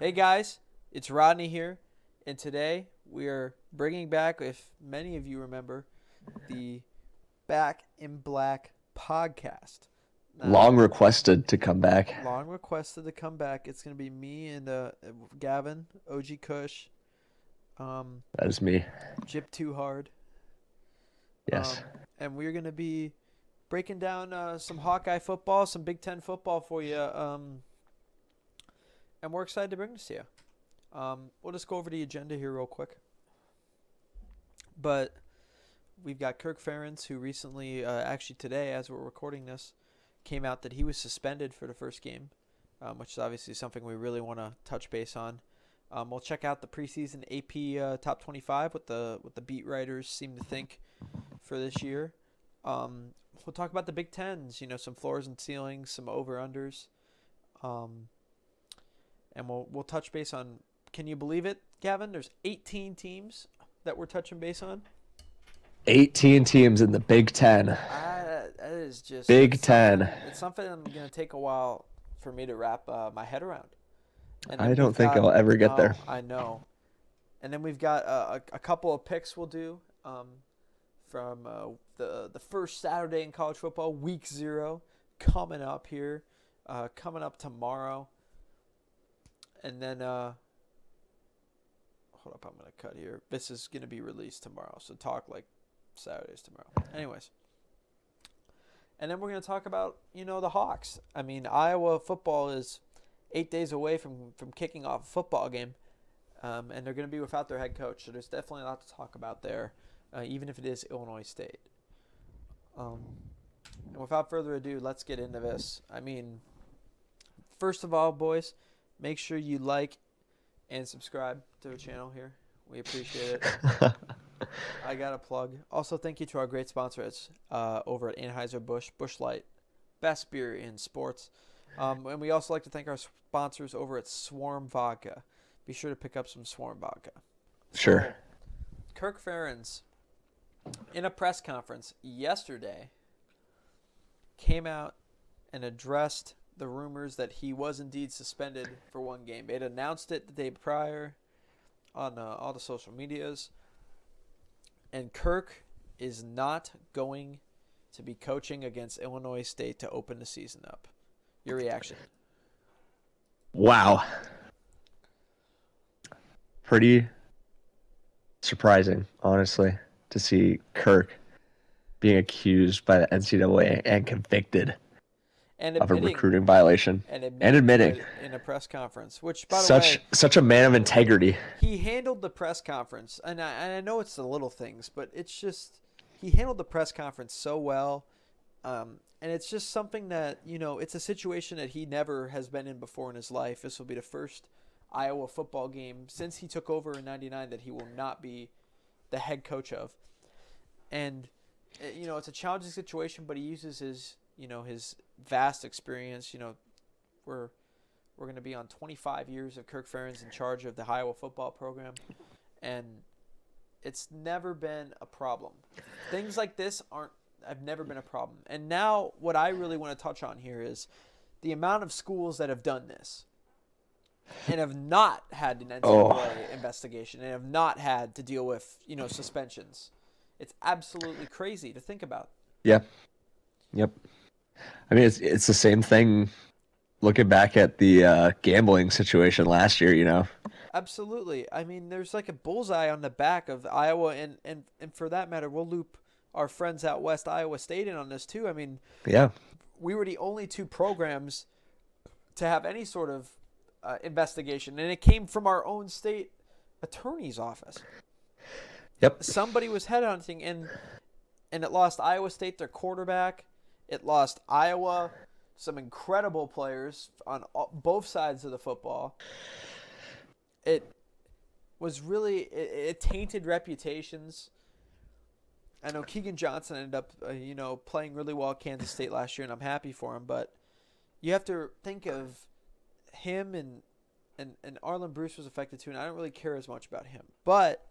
Hey guys, it's Rodney here, and today we are bringing back, if many of you remember, the Back in Black podcast. Long requested to come back. Long requested to come back. It's going to be me and Gavin, OG Kush. That is me. Jip Too Hard. Yes. And we're going to be breaking down some Hawkeye football, some Big Ten football for you. And we're excited to bring this to you. We'll just go over the agenda here real quick. But we've got Kirk Ferentz, who recently, actually today as we're recording this, came out that he was suspended for the first game, which is obviously something we really want to touch base on. We'll check out the preseason AP top 25, what the beat writers seem to think for this year. We'll talk about the Big Tens, some floors and ceilings, some over-unders. And we'll touch base on, can you believe it, Gavin? There's 18 teams that we're touching base on. 18 teams in the Big Ten. That is just Big Ten. It's something I'm gonna take a while for me to wrap my head around. And I don't think I'll ever get there. I know. And then we've got a couple of picks we'll do from the first Saturday in college football, Week 0, coming up here, coming up tomorrow. And then, hold up, I'm going to cut here. This is going to be released tomorrow, so talk like Saturday's tomorrow. Anyways. And then we're going to talk about, the Hawks. I mean, Iowa football is 8 days away from kicking off a football game, and they're going to be without their head coach, so there's definitely a lot to talk about there, even if it is Illinois State. And without further ado, let's get into this. I mean, first of all, boys, make sure you like and subscribe to the channel here. We appreciate it. I got a plug. Also, thank you to our great sponsors over at Anheuser-Busch, Busch Light, best beer in sports. And we also like to thank our sponsors over at Swarm Vodka. Be sure to pick up some Swarm Vodka. Sure. Kirk Ferentz, in a press conference yesterday, came out and addressed the rumors that he was indeed suspended for one game. They had announced it the day prior on all the social medias. And Kirk is not going to be coaching against Illinois State to open the season up. Your reaction? Wow. Pretty surprising, honestly, to see Kirk being accused by the NCAA and convicted of a recruiting violation and admitting in a press conference, which, by the way, such a man of integrity. He handled the press conference, and I know it's the little things, but it's just he handled the press conference so well, and it's just something that it's a situation that he never has been in before in his life. This will be the first Iowa football game since he took over in '99 that he will not be the head coach of, and it's a challenging situation, but he uses his his vast experience. We're going to be on 25 years of Kirk Ferentz in charge of the Iowa football program, and it's never been a problem. Things like this have never been a problem. And now what I really want to touch on here is the amount of schools that have done this and have not had an NCAA investigation and have not had to deal with suspensions. It's absolutely crazy to think about. Yeah. Yep. I mean, it's the same thing looking back at the gambling situation last year, Absolutely. I mean, there's like a bullseye on the back of Iowa, and for that matter, we'll loop our friends out west, Iowa State, in on this too. I mean, yeah, we were the only two programs to have any sort of investigation, and it came from our own state attorney's office. Yep. Somebody was headhunting, and it lost Iowa State their quarterback. It lost Iowa some incredible players on both sides of the football. It was really – it tainted reputations. I know Keegan Johnson ended up, playing really well at Kansas State last year, and I'm happy for him. But you have to think of him, and Arlen Bruce was affected too, and I don't really care as much about him. But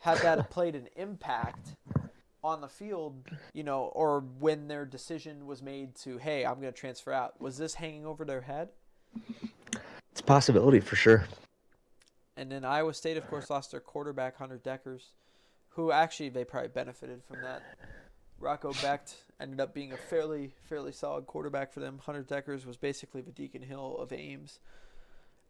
had that played an impact – on the field, or when their decision was made to, hey, I'm going to transfer out, was this hanging over their head? It's a possibility for sure. And then Iowa State, of course, lost their quarterback, Hunter Dekkers, who actually they probably benefited from that. Rocco Becht ended up being a fairly solid quarterback for them. Hunter Dekkers was basically the Deacon Hill of Ames.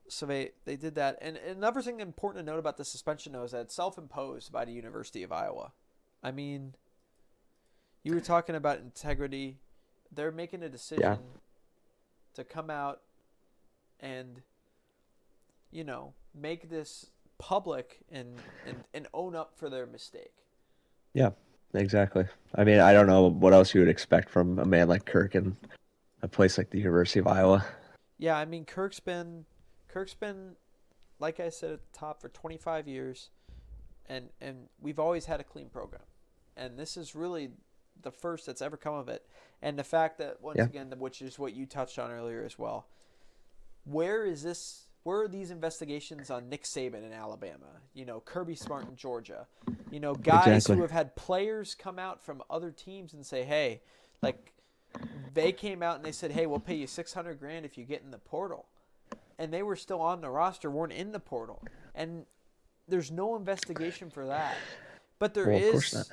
So they did that. And another thing important to note about the suspension, though, is that it's self-imposed by the University of Iowa. I mean, you were talking about integrity. They're making a decision to come out and, you know, make this public and own up for their mistake. Yeah, exactly. I mean, I don't know what else you would expect from a man like Kirk in a place like the University of Iowa. Yeah, I mean, Kirk's been, like I said at the top, for 25 years, and we've always had a clean program. And this is really the first that's ever come of it. And the fact that, once again, which is what you touched on earlier as well, where are these investigations on Nick Saban in Alabama? You know, Kirby Smart in Georgia. You know, guys who have had players come out from other teams and say, hey, like, they came out and they said, hey, we'll pay you $600,000 if you get in the portal. And they were still on the roster, weren't in the portal. And there's no investigation for that. But there is,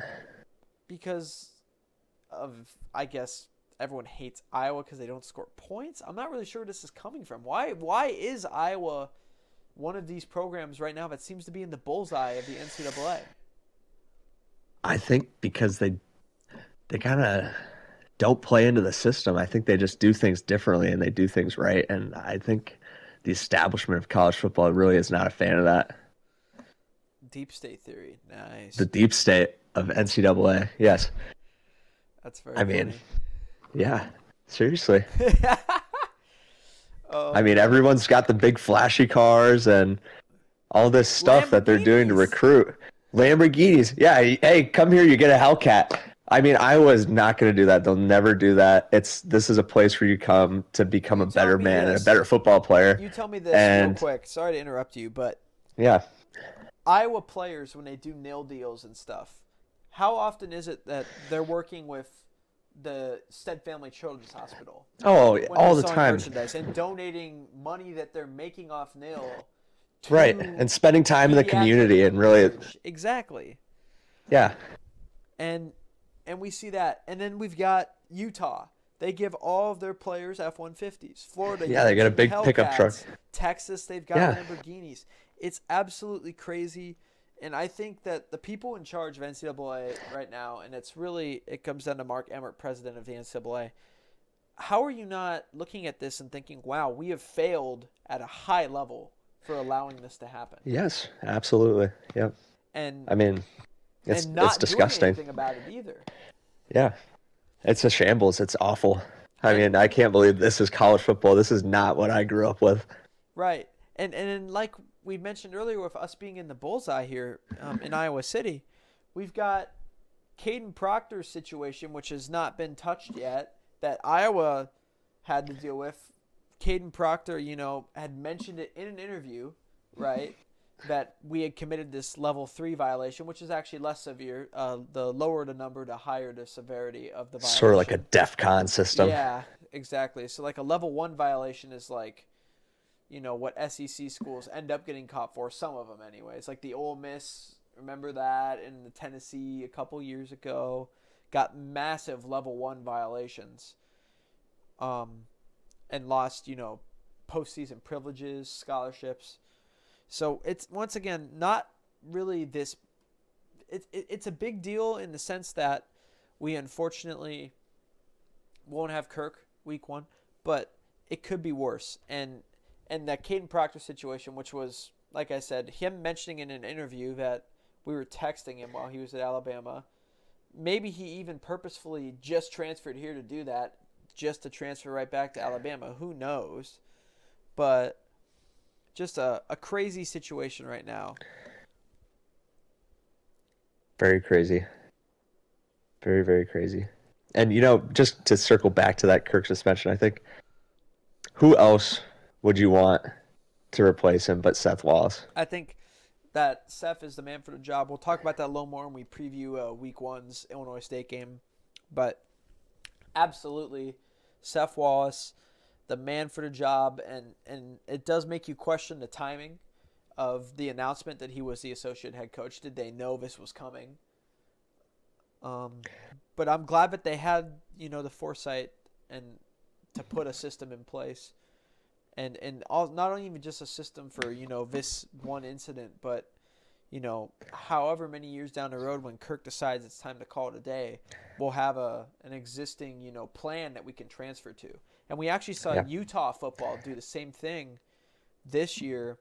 because of, I guess, everyone hates Iowa because they don't score points. I'm not really sure where this is coming from. Why is Iowa one of these programs right now that seems to be in the bullseye of the NCAA? I think because they kind of don't play into the system. I think they just do things differently and they do things right. And I think the establishment of college football really is not a fan of that. Deep state theory. Nice. The deep state of NCAA. Yes. That's very funny. Mean, yeah, seriously. I mean, everyone's got the big flashy cars and all this stuff that they're doing to recruit. Lamborghinis. Yeah, hey, come here, you get a Hellcat. I mean, Iowa's not going to do that. They'll never do that. This is a place where you come to become a better man and a better football player. You tell me this real quick. Sorry to interrupt you, but yeah, Iowa players, when they do nil deals and stuff, how often is it that they're working with the Stead Family Children's Hospital? Oh, all the time. And donating money that they're making off nil. Right, and spending time in the community and really... Exactly. Yeah. And we see that. And then we've got Utah. They give all of their players F-150s. Florida, yeah, they got a big pickup truck. Texas, they've got Lamborghinis. It's absolutely crazy. And I think that the people in charge of NCAA right now, and it comes down to Mark Emmert, president of the NCAA, how are you not looking at this and thinking, wow, we have failed at a high level for allowing this to happen? Yes, absolutely. Yep. And I mean, it's disgusting. Doing anything about it either. Yeah. It's a shambles. It's awful. I mean, I can't believe this is college football. This is not what I grew up with. Right. And like we mentioned earlier, with us being in the bullseye here in Iowa City, we've got Caden Proctor's situation, which has not been touched yet, that Iowa had to deal with. Caden Proctor, you know, had mentioned it in an interview, right, that we had committed this level 3 violation, which is actually less severe. The lower the number, the higher the severity of the violation. Sort of like a DEFCON system. Yeah, exactly. So like a level 1 violation is like, you know, what SEC schools end up getting caught for, some of them anyways. Like the Ole Miss, remember that, and the Tennessee a couple years ago got massive level 1 violations and lost, you know, postseason privileges, scholarships. So it's, once again, not really this it's a big deal in the sense that we unfortunately won't have Kirk week 1, but it could be worse. And that Caden Proctor situation, which was, like I said, him mentioning in an interview that we were texting him while he was at Alabama. Maybe he even purposefully just transferred here to do that, just to transfer right back to Alabama. Who knows? But just a crazy situation right now. Very crazy. Very, very crazy. And, you know, just to circle back to that Kirk suspension, I think, who else would you want to replace him but Seth Wallace? I think that Seth is the man for the job. We'll talk about that a little more when we preview Week 1's Illinois State game. But absolutely, Seth Wallace. the man for the job, and it does make you question the timing of the announcement that he was the associate head coach. Did they know this was coming? But I'm glad that they had, you know, the foresight and to put a system in place, and all, not only even just a system for, you know, this one incident, but, you know, however many years down the road when Kirk decides it's time to call it a day, we'll have an existing, you know, plan that we can transfer to. And we actually saw Utah football do the same thing this year,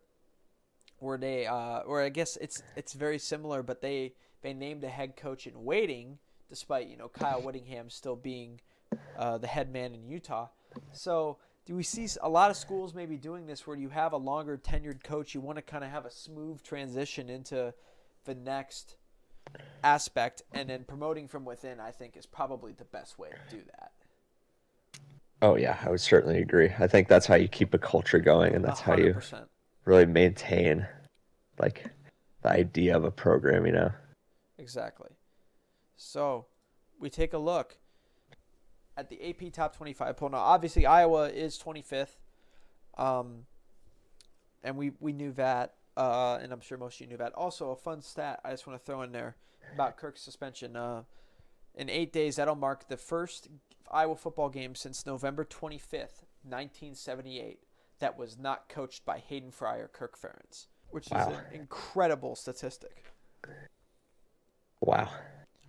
where they or I guess it's very similar, but they named a head coach in waiting, despite, you know, Kyle Whittingham still being the head man in Utah. So do we see a lot of schools maybe doing this, where you have a longer tenured coach, you want to kind of have a smooth transition into the next aspect, and then promoting from within, I think, is probably the best way to do that. Oh, yeah, I would certainly agree. I think that's how you keep a culture going, and that's 100%. How you really maintain, like, the idea of a program, you know? Exactly. So we take a look at the AP top 25 poll. Now, obviously, Iowa is 25th, and we knew that, and I'm sure most of you knew that. Also, a fun stat I just want to throw in there about Kirk's suspension. In 8 days, that'll mark the first Iowa football game since November 25th, 1978, that was not coached by Hayden Fry or Kirk Ferentz, which is an incredible statistic. Wow.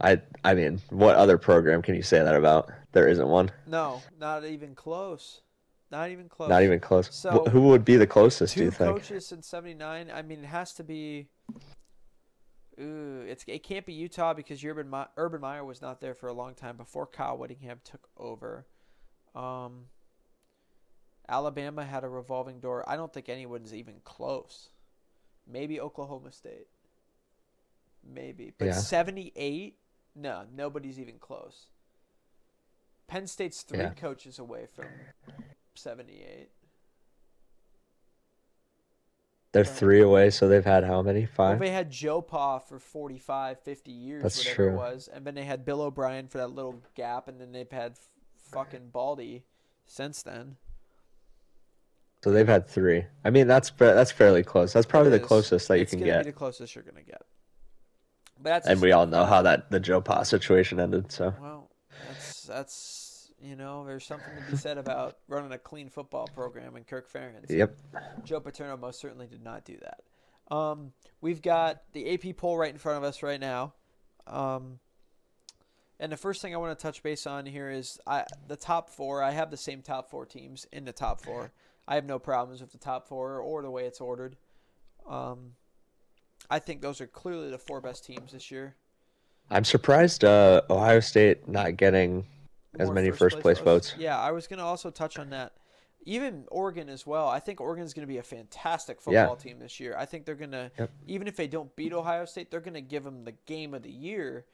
I mean, what other program can you say that about? There isn't one. No, not even close. Not even close. Not even close. So who would be the closest, do you think? Two coaches in 79. I mean, it has to be it can't be Utah, because Urban Meyer was not there for a long time before Kyle Whittingham took over. Alabama had a revolving door. I don't think anyone's even close. Maybe Oklahoma State. Maybe. But 78? No, nobody's even close. Penn State's three coaches away from 78. They're three away, so they've had how many? Five? Well, they had Joe Pa for 45, 50 years, that's whatever it was. And then they had Bill O'Brien for that little gap, and then they've had fucking Baldy since then. So they've had three. I mean, that's fairly close. That's probably the closest that you can get. It's going to be the closest you're going to get. But that's, and we all know how the Joe Pa situation ended. So well, that's you know, there's something to be said about running a clean football program in Kirk Ferentz. Yep. Joe Paterno most certainly did not do that. We've got the AP poll right in front of us right now, and the first thing I want to touch base on here is the top four. I have the same top four teams in the top four. I have no problems with the top four or the way it's ordered. I think those are clearly the four best teams this year. I'm surprised Ohio State not getting as many first place votes. Yeah, I was going to also touch on that. Even Oregon as well. I think Oregon's going to be a fantastic football team this year. I think they're going to, even if they don't beat Ohio State, they're going to give them the game of the year,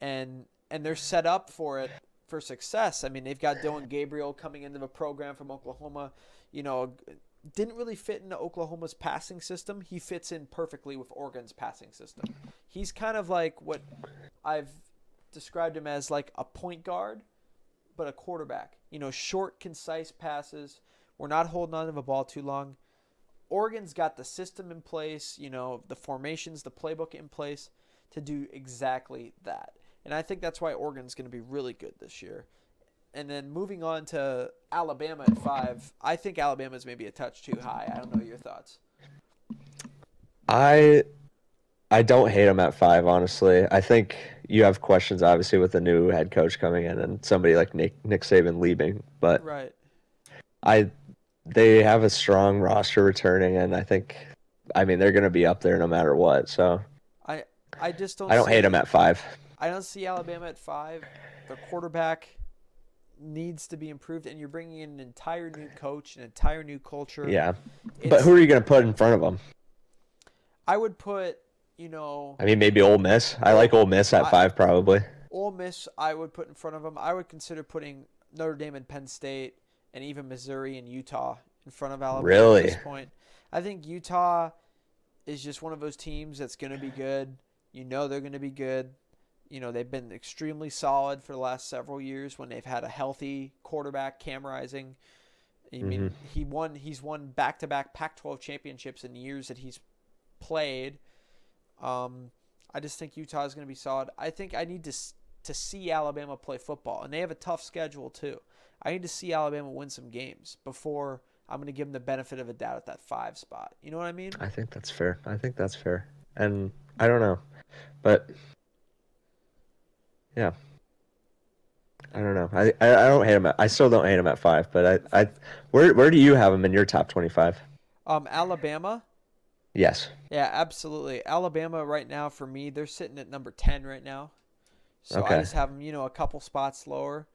and they're set up for it, for success. I mean, they've got Dylan Gabriel coming into the program from Oklahoma, you know, didn't really fit into Oklahoma's passing system. He fits in perfectly with Oregon's passing system. He's kind of like what I've described him as, like a point guard, but a quarterback. You know, short, concise passes. We're not holding on to the ball too long. Oregon's got the system in place, you know, the formations, the playbook in place to do exactly that. And I think that's why Oregon's going to be really good this year. And then moving on to Alabama at 5, I think Alabama's maybe a touch too high. I don't know your thoughts. I don't hate them at 5, honestly. I think you have questions, obviously, with a new head coach coming in and somebody like Nick Saban leaving. But they have a strong roster returning, and I think, I mean, they're going to be up there no matter what. So I don't hate them at 5. I don't see Alabama at 5. Their quarterback needs to be improved, and you're bringing in an entire new coach, an entire new culture. Yeah, but who are you going to put in front of them? I would put, you know, I mean, maybe Ole Miss. I like Ole Miss at 5, probably. Ole Miss, I would put in front of them. I would consider putting Notre Dame and Penn State, and even Missouri and Utah in front of Alabama at this point. I think Utah is just one of those teams that's going to be good. You know, they're going to be good. You know, they've been extremely solid for the last several years when they've had a healthy quarterback, Cam Rising. I mean, he's won back-to-back Pac-12 championships in the years that he's played. I just think Utah is going to be solid. I think I need to see Alabama play football, and they have a tough schedule too. I need to see Alabama win some games before I'm going to give them the benefit of a doubt at that 5 spot. You know what I mean? I think that's fair. And I don't know, but yeah. I don't know. I don't hate him. I still don't hate him at 5. But where do you have him in your top 25? Alabama. Yes. Yeah, absolutely. Alabama right now for me, they're sitting at number 10 right now. So okay. I just have them, a couple spots lower,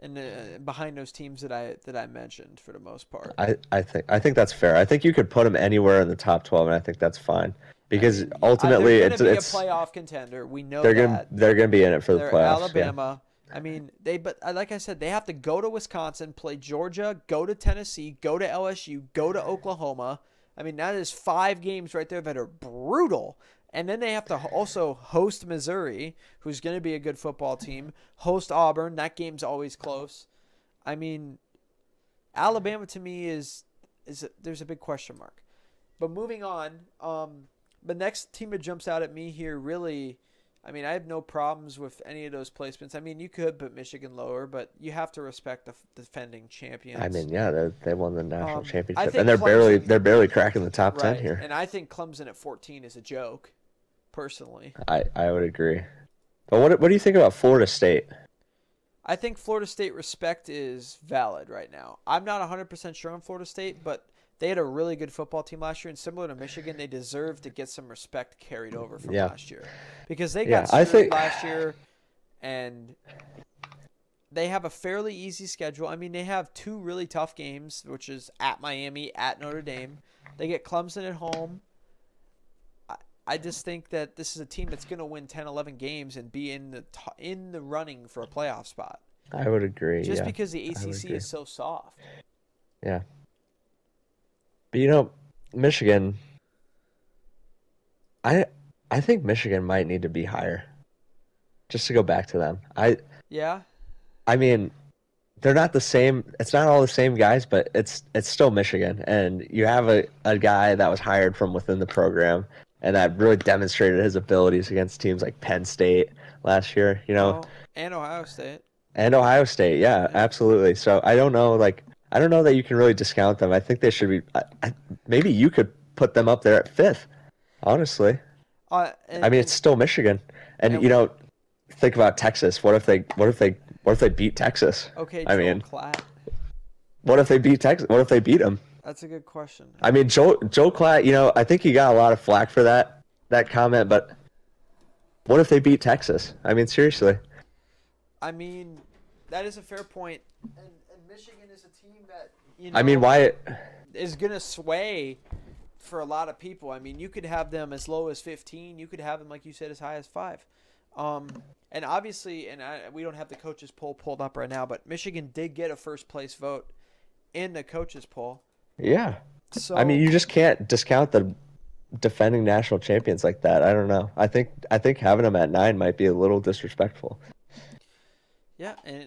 and behind those teams that I mentioned for the most part. I think that's fair. I think you could put them anywhere in the top 12, and I think that's fine. Because ultimately, it's a playoff contender. We know they're gonna be in it for the playoffs. Alabama. Yeah. I mean, but like I said, they have to go to Wisconsin, play Georgia, go to Tennessee, go to LSU, go to Oklahoma. I mean, that is 5 games right there that are brutal. And then they have to also host Missouri, who's going to be a good football team, host Auburn. That game's always close. I mean, Alabama to me is there's a big question mark. But moving on, the next team that jumps out at me here really – I mean, I have no problems with any of those placements. I mean, you could put Michigan lower, but you have to respect the defending champions. I mean, yeah, they won the national championship, and they're barely cracking the top 10 here. And I think Clemson at 14 is a joke, personally. I would agree. But what do you think about Florida State? I think Florida State respect is valid right now. I'm not 100% sure on Florida State, but they had a really good football team last year, and similar to Michigan, they deserve to get some respect carried over from last year, because they got screwed last year, and they have a fairly easy schedule. I mean, they have 2 really tough games, which is at Miami, at Notre Dame. They get Clemson at home. I just think that this is a team that's going to win 10, 11 games and be in the running for a playoff spot. I would agree. Just because the ACC is so soft. Yeah. But, Michigan, I think Michigan might need to be higher, just to go back to them. I mean, they're not the same. It's not all the same guys, but it's still Michigan. And you have a guy that was hired from within the program and that really demonstrated his abilities against teams like Penn State last year, And Ohio State. Yeah, absolutely. So I don't know that you can really discount them. I think they should be. Maybe you could put them up there at 5th, honestly. It's still Michigan, and think about Texas. What if they beat Texas? Okay, Joel Klatt. What if they beat Texas? What if they beat them? That's a good question. I mean, Joel Klatt. I think he got a lot of flack for that comment, but what if they beat Texas? I mean, seriously. I mean, that is a fair point. And Michigan is a team that Wyatt is going to sway for a lot of people. I mean, you could have them as low as 15. You could have them, like you said, as high as 5. And obviously, we don't have the coaches poll pulled up right now, but Michigan did get a first place vote in the coaches poll. Yeah. So I mean, you just can't discount the defending national champions like that. I don't know. I think having them at 9 might be a little disrespectful. Yeah, and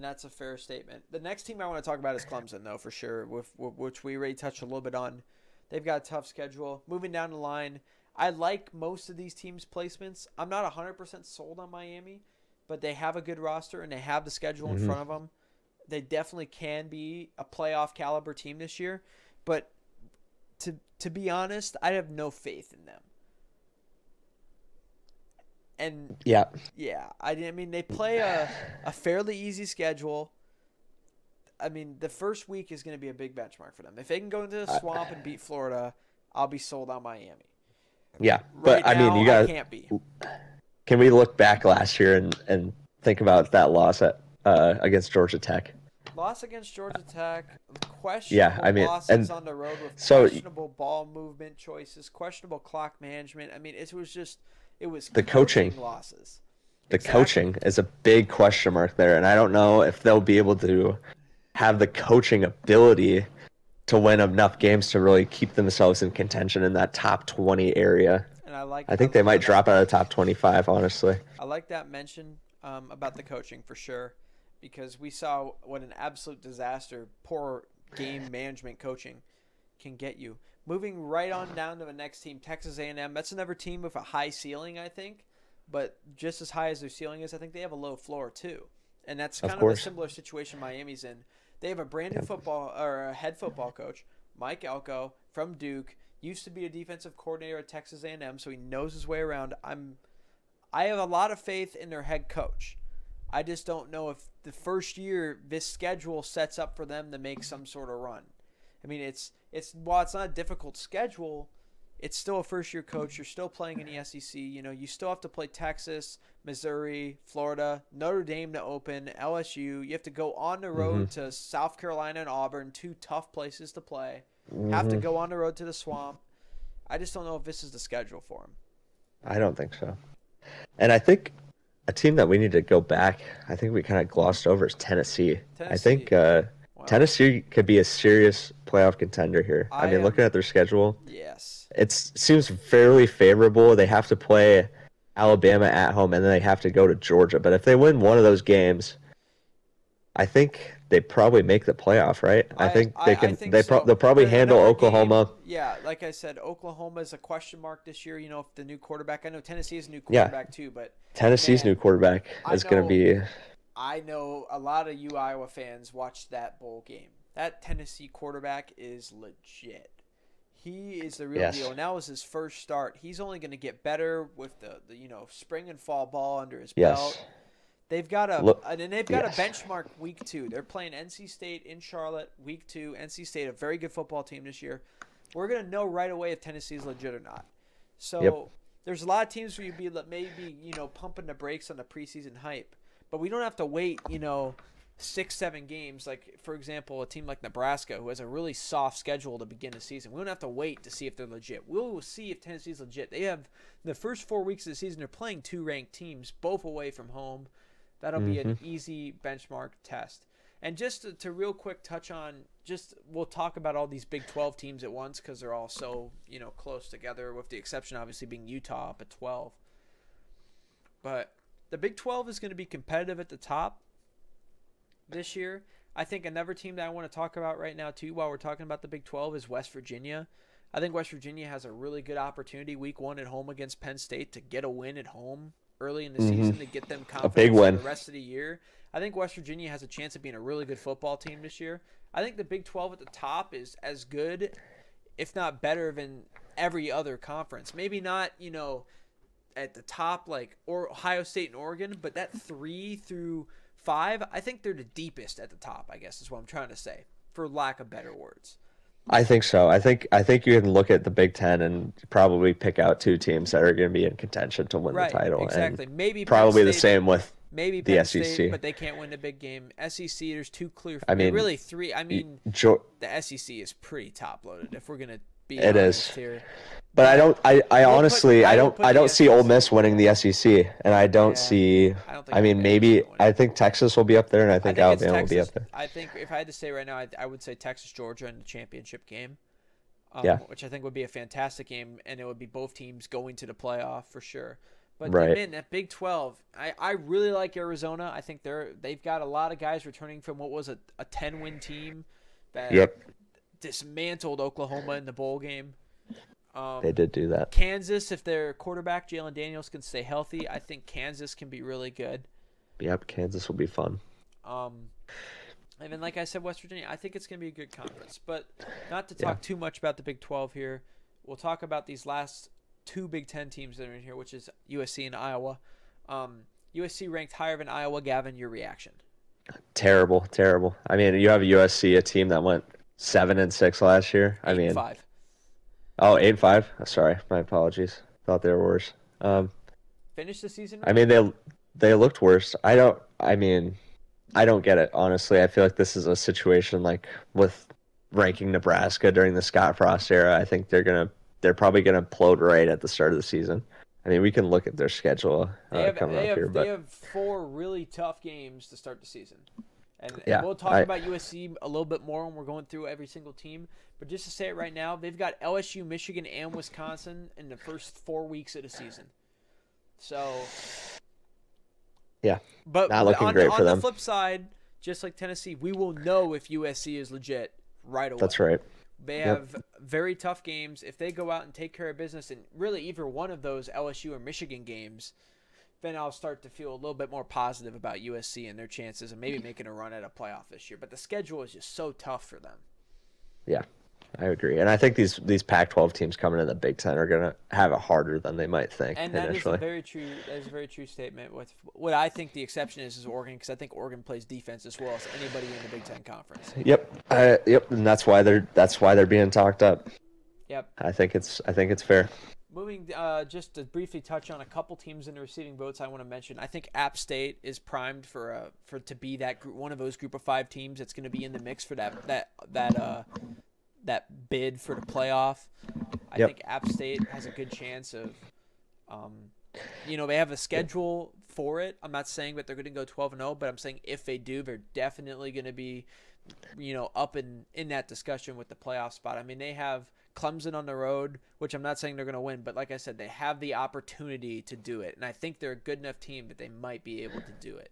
that's a fair statement. The next team I want to talk about is Clemson, though, for sure, which we already touched a little bit on. They've got a tough schedule. Moving down the line, I like most of these teams' placements. I'm not 100% sold on Miami, but they have a good roster and they have the schedule in front of them. They definitely can be a playoff caliber team this year, but to be honest, I have no faith in them. And yeah. I mean, they play a fairly easy schedule. I mean, the first week is going to be a big benchmark for them. If they can go into the swamp and beat Florida, I'll be sold on Miami. Yeah, right, but now, I can't be. Can we look back last year and think about that loss against Georgia Tech? Loss against Georgia Tech, losses on the road with questionable ball movement choices, questionable clock management. I mean, it was just. It was the coaching losses. Coaching is a big question mark there, and I don't know if they'll be able to have the coaching ability to win enough games to really keep themselves in contention in that top 20 area. And I think they might drop out of the top 25, honestly. I like that mention about the coaching for sure, because we saw what an absolute disaster poor game management coaching can get you. Moving right on down to the next team, Texas A&M. That's another team with a high ceiling, I think, but just as high as their ceiling is, I think they have a low floor too. And that's kind of a similar situation Miami's in. They have a brand new head football coach, Mike Elko from Duke, used to be a defensive coordinator at Texas A&M, so he knows his way around. I have a lot of faith in their head coach. I just don't know if the first year this schedule sets up for them to make some sort of run. I mean, while it's not a difficult schedule, it's still a first-year coach. You're still playing in the SEC. You know, you still have to play Texas, Missouri, Florida, Notre Dame to open, LSU. You have to go on the road to South Carolina and Auburn, two tough places to play. Have to go on the road to the Swamp. I just don't know if this is the schedule for him. I don't think so. And I think a team that we need to go back, I think we kind of glossed over, is Tennessee. I think Tennessee could be a serious playoff contender here. I mean, looking at their schedule, it seems fairly favorable. They have to play Alabama at home, and then they have to go to Georgia. But if they win one of those games, I think they probably make the playoff, right? I think they can. They'll probably handle Oklahoma. Yeah, like I said, Oklahoma is a question mark this year. You know, if the new quarterback. I know Tennessee is a new quarterback too, but Tennessee's new quarterback is going to be. I know a lot of you Iowa fans watched that bowl game. That Tennessee quarterback is legit. He is the real deal. And that was his first start. He's only going to get better with the spring and fall ball under his belt. They've got a benchmark week 2. They're playing NC State in Charlotte week 2. NC State, a very good football team this year. We're going to know right away if Tennessee's legit or not. So there's a lot of teams where you'd be maybe pumping the brakes on the preseason hype. But we don't have to wait, 6-7 games. Like, for example, a team like Nebraska, who has a really soft schedule to begin the season. We don't have to wait to see if they're legit. We'll see if Tennessee's legit. They have the first 4 weeks of the season, they're playing 2 ranked teams, both away from home. That'll be an easy benchmark test. And just to real quick touch on, we'll talk about all these Big 12 teams at once because they're all so, close together, with the exception, obviously, being Utah up at 12. But the Big 12 is going to be competitive at the top this year. I think another team that I want to talk about right now, too, while we're talking about the Big 12, is West Virginia. I think West Virginia has a really good opportunity week 1 at home against Penn State to get a win at home early in the season to get them confidence for the rest of the year. I think West Virginia has a chance of being a really good football team this year. I think the Big 12 at the top is as good, if not better, than every other conference. Maybe not, at the top, like Ohio State and Oregon, but that 3 through 5, I think they're the deepest at the top, I guess is what I'm trying to say, for lack of better words. I think so. I think you can look at the Big Ten and probably pick out 2 teams that are going to be in contention to win the title. Exactly. And maybe probably the same with the SEC, but they can't win the big game. SEC, there's 2 clear. I mean, really 3. I mean, the SEC is pretty top loaded. If we're gonna be it is here. But I don't see Ole Miss winning the SEC, and I don't see. I think Texas will be up there, and I think Alabama will be up there. I think if I had to say right now, I would say Texas, Georgia in the championship game, which I think would be a fantastic game, and it would be both teams going to the playoff for sure. But in that Big 12, I really like Arizona. I think they've got a lot of guys returning from what was a 10-win team that dismantled Oklahoma in the bowl game. They did do that. Kansas, if their quarterback Jalen Daniels can stay healthy, I think Kansas can be really good. Yep, Kansas will be fun. And then, like I said, West Virginia, I think it's going to be a good conference. But not to talk too much about the Big 12 here, we'll talk about these last 2 Big 10 teams that are in here, which is USC and Iowa. USC ranked higher than Iowa. Gavin, your reaction? Terrible. I mean, you have USC, a team that went 7-6 last year. 8-5. Oh, 8-5. Sorry, my apologies. Thought they were worse. Finish the season. Right? I mean, they looked worse. I don't get it, honestly. I feel like this is a situation like with ranking Nebraska during the Scott Frost era. I think they're probably gonna implode right at the start of the season. I mean, we can look at their schedule they have 4 really tough games to start the season. And we'll talk about USC a little bit more when we're going through every single team. But just to say it right now, they've got LSU, Michigan, and Wisconsin in the first 4 weeks of the season. So, but not looking great for them. On the flip side, just like Tennessee, we will know if USC is legit right away. That's right. They have very tough games. If they go out and take care of business in really either one of those LSU or Michigan games, then I'll start to feel a little bit more positive about USC and their chances and maybe making a run at a playoff this year. But the schedule is just so tough for them. Yeah, I agree. And I think these Pac-12 teams coming in the Big Ten are going to have it harder than they might think and that initially. That is a very true statement. What I think the exception is Oregon, because I think Oregon plays defense as well as anybody in the Big Ten conference. Yep, and that's why they're being talked up. Yep. I think it's fair. Moving just to briefly touch on a couple teams in the receiving votes I want to mention. I think App State is primed to be that group, one of those group of five teams that's going to be in the mix for that bid for the playoff. I think App State has a good chance of, they have a schedule for it. I'm not saying that they're going to go 12-0, but I'm saying if they do, they're definitely going to be, up in that discussion with the playoff spot. I mean, they have Clemson on the road, which I'm not saying they're going to win, but like I said, they have the opportunity to do it. And I think they're a good enough team that they might be able to do it.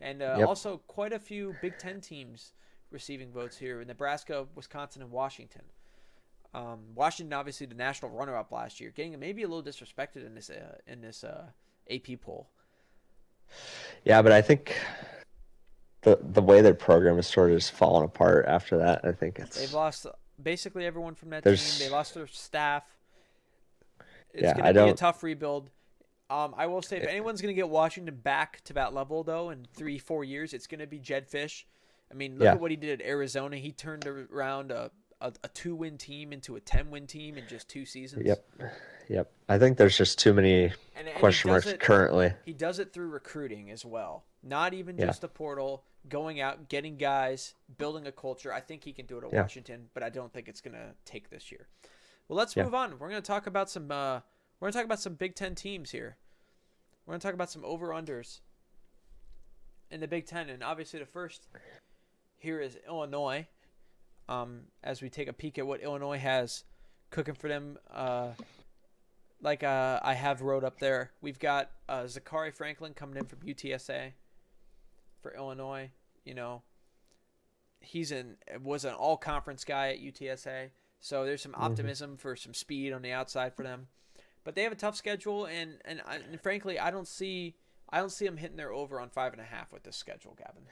And also quite a few Big Ten teams receiving votes here in Nebraska, Wisconsin, and Washington. Washington, obviously the national runner-up last year, getting maybe a little disrespected in this AP poll. Yeah, but I think the way their program is sort of just falling apart after that. I think they've lost basically everyone from that team. They lost their staff. It's going to be a tough rebuild. I will say, if anyone's going to get Washington back to that level though in 3-4 years, it's going to be Jed Fish. I mean, look at what he did at Arizona. He turned around a 2-win team into a 10-win team in just 2 seasons. Yep. I think there's just too many question marks currently. He does it through recruiting as well. Not even just the portal, going out, getting guys, building a culture. I think he can do it at Washington, but I don't think it's going to take this year. Well, let's move on. We're going to talk about some Big Ten teams here. We're going to talk about some over-unders in the Big Ten, and obviously the first here is Illinois, as we take a peek at what Illinois has cooking for them. I have wrote up there, we've got Zachary Franklin coming in from UTSA for Illinois. He was an all-conference guy at UTSA, so there's some optimism for some speed on the outside for them. But they have a tough schedule, and frankly, I don't see them hitting their over on 5.5 with this schedule, Gavin.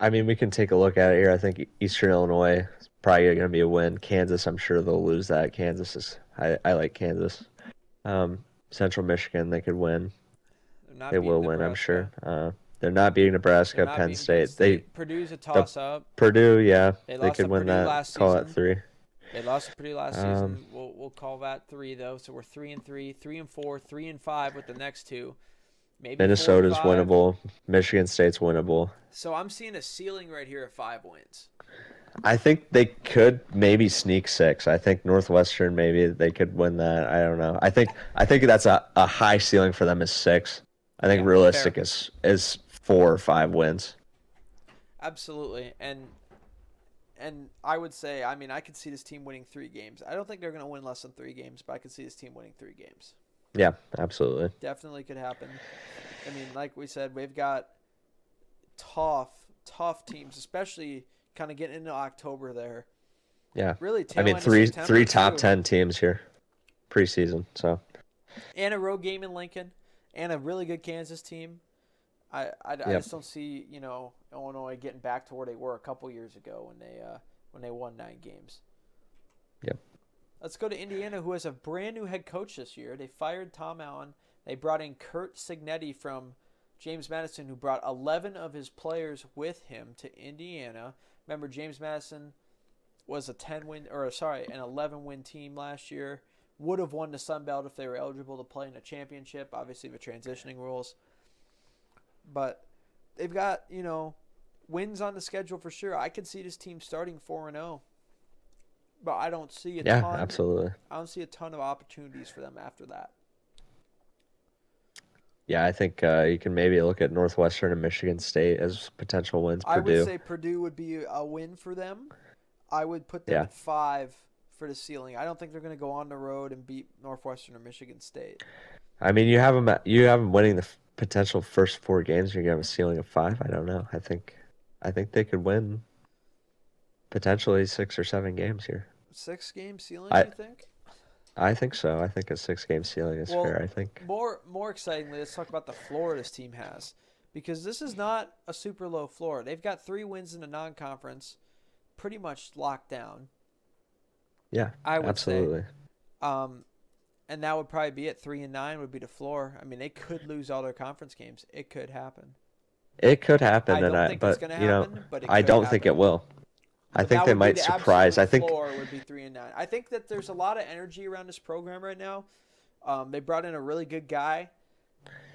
I mean, we can take a look at it here. I think Eastern Illinois is probably going to be a win. Kansas, I'm sure they'll lose that. I like Kansas. Central Michigan, they could win. They will win, I'm sure. They're not beating Nebraska. Penn State. Purdue's a toss-up. Purdue, yeah. They could win that. Call it 3. They lost to Purdue last season. We'll call that 3, though. So we're 3-3, 3-4, 3-5 with the next 2. Maybe Minnesota's winnable. Michigan State's winnable. So I'm seeing a ceiling right here of 5 wins. I think they could maybe sneak 6. I think Northwestern, maybe they could win that. I don't know. I think that's a high ceiling for them is 6. I think realistic is 4 or 5 wins. Absolutely. And I would say, I mean, I could see this team winning 3 games. I don't think they're going to win less than 3 games, but I could see this team winning 3 games. Yeah, absolutely. Definitely could happen. I mean, like we said, we've got tough teams, especially kind of getting into October there. Yeah. Really tail end of September, three top 10 teams here preseason. So. And a road game in Lincoln and a really good Kansas team. I just don't see, Illinois getting back to where they were a couple years ago when they won 9 games. Yep. Let's go to Indiana, who has a brand-new head coach this year. They fired Tom Allen. They brought in Kurt Cignetti from James Madison, who brought 11 of his players with him to Indiana. Remember, James Madison was an 11-win team last year. Would have won the Sun Belt if they were eligible to play in a championship, obviously with transitioning rules. But they've got, wins on the schedule for sure. I could see this team starting 4-0. But I don't see a ton. Absolutely. I don't see a ton of opportunities for them after that. Yeah, I think you can maybe look at Northwestern and Michigan State as potential wins. I would say Purdue would be a win for them. I would put them at 5 for the ceiling. I don't think they're going to go on the road and beat Northwestern or Michigan State. I mean, you have them winning the potential first 4 games. You're going to have a ceiling of 5. I don't know. I think they could win Potentially 6 or 7 games here. 6-game ceiling, you think? I think so. I think a 6-game ceiling is fair. I think more excitingly, let's talk about the floor this team has, because this is not a super low floor. They've got 3 wins in a non-conference, pretty much locked down. Yeah, I would absolutely say. And that would probably be it. 3 and 9 would be the floor. I mean, they could lose all their conference games. It could happen. It could happen. I don't think it will. I think they might surprise. I think floor would be 3 and 9. I think that there's a lot of energy around this program right now. They brought in a really good guy.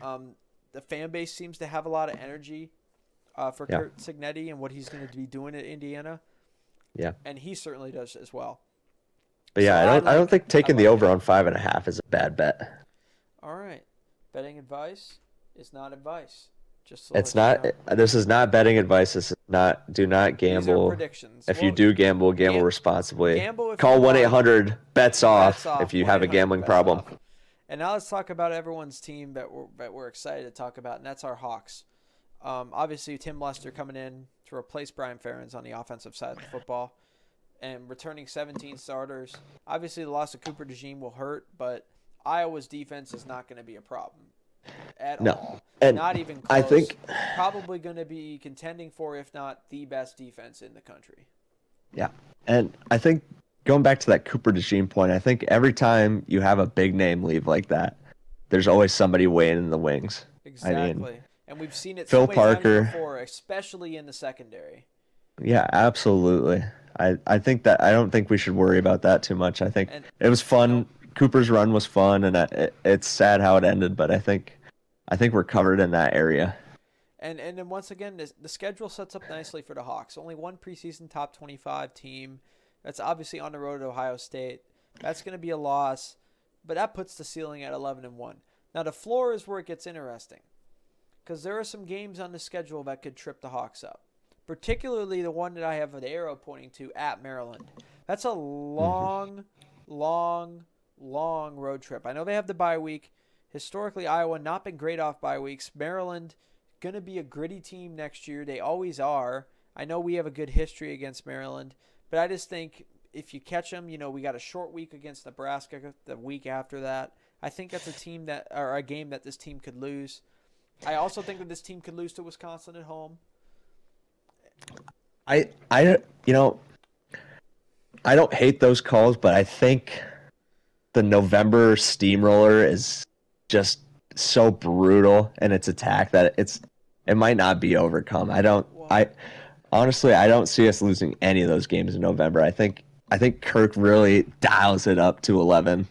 The fan base seems to have a lot of energy for Kurt Cignetti and what he's going to be doing at Indiana. Yeah, and he certainly does as well. But yeah, so I don't think taking the over on 5.5 is a bad bet. All right, betting advice is not advice. Just so it's not. This is not betting advice. This is not. Do not gamble. These are predictions. If you do gamble, gamble responsibly. Call 1-800-BETS-OFF if you have a gambling problem. Off. And now let's talk about everyone's team that we're excited to talk about, and that's our Hawks. Obviously, Tim Lester coming in to replace Brian Ferentz on the offensive side of the football. And returning 17 starters. Obviously, the loss of Cooper DeJean will hurt, but Iowa's defense is not going to be a problem at all. And not even close. I think probably going to be contending for, if not the best defense in the country. Yeah, and I think going back to that Cooper DeJean point, I think every time you have a big name leave like that, there's always somebody waiting in the wings. Exactly, I mean, and we've seen it so many times before, especially in the secondary. Yeah, absolutely. I think that I don't think we should worry about that too much. I think it was fun. Cooper's run was fun, and it's sad how it ended. But I think we're covered in that area. And then once again, the schedule sets up nicely for the Hawks. Only one preseason top 25 team. That's obviously on the road at Ohio State. That's going to be a loss, but that puts the ceiling at 11-1. Now the floor is where it gets interesting, because there are some games on the schedule that could trip the Hawks up. Particularly the one that I have the arrow pointing to at Maryland. That's a long, long, long road trip. I know they have the bye week. Historically, Iowa not been great off bye weeks. Maryland going to be a gritty team next year. They always are. I know we have a good history against Maryland, but I just think if you catch them, you know, we got a short week against Nebraska the week after that. I think that's a game that this team could lose. I also think that this team could lose to Wisconsin at home. I don't hate those calls, but I think the November steamroller is just so brutal in its attack that it might not be overcome. I don't see us losing any of those games in November. I think Kirk really dials it up to 11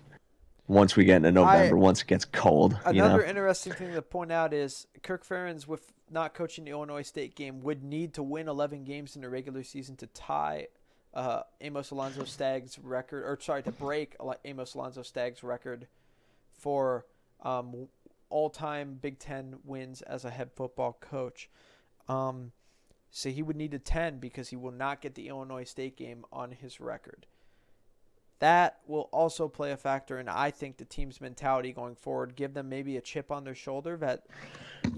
once we get into November, once it gets cold. Another interesting thing to point out is Kirk Ferentz, with not coaching the Illinois State game, would need to win 11 games in the regular season to tie Amos Alonso-Stagg's record, to break Amos Alonso-Stagg's record for all-time Big Ten wins as a head football coach. So he would need a 10 because he will not get the Illinois State game on his record. That will also play a factor in, I think, the team's mentality going forward. Give them maybe a chip on their shoulder that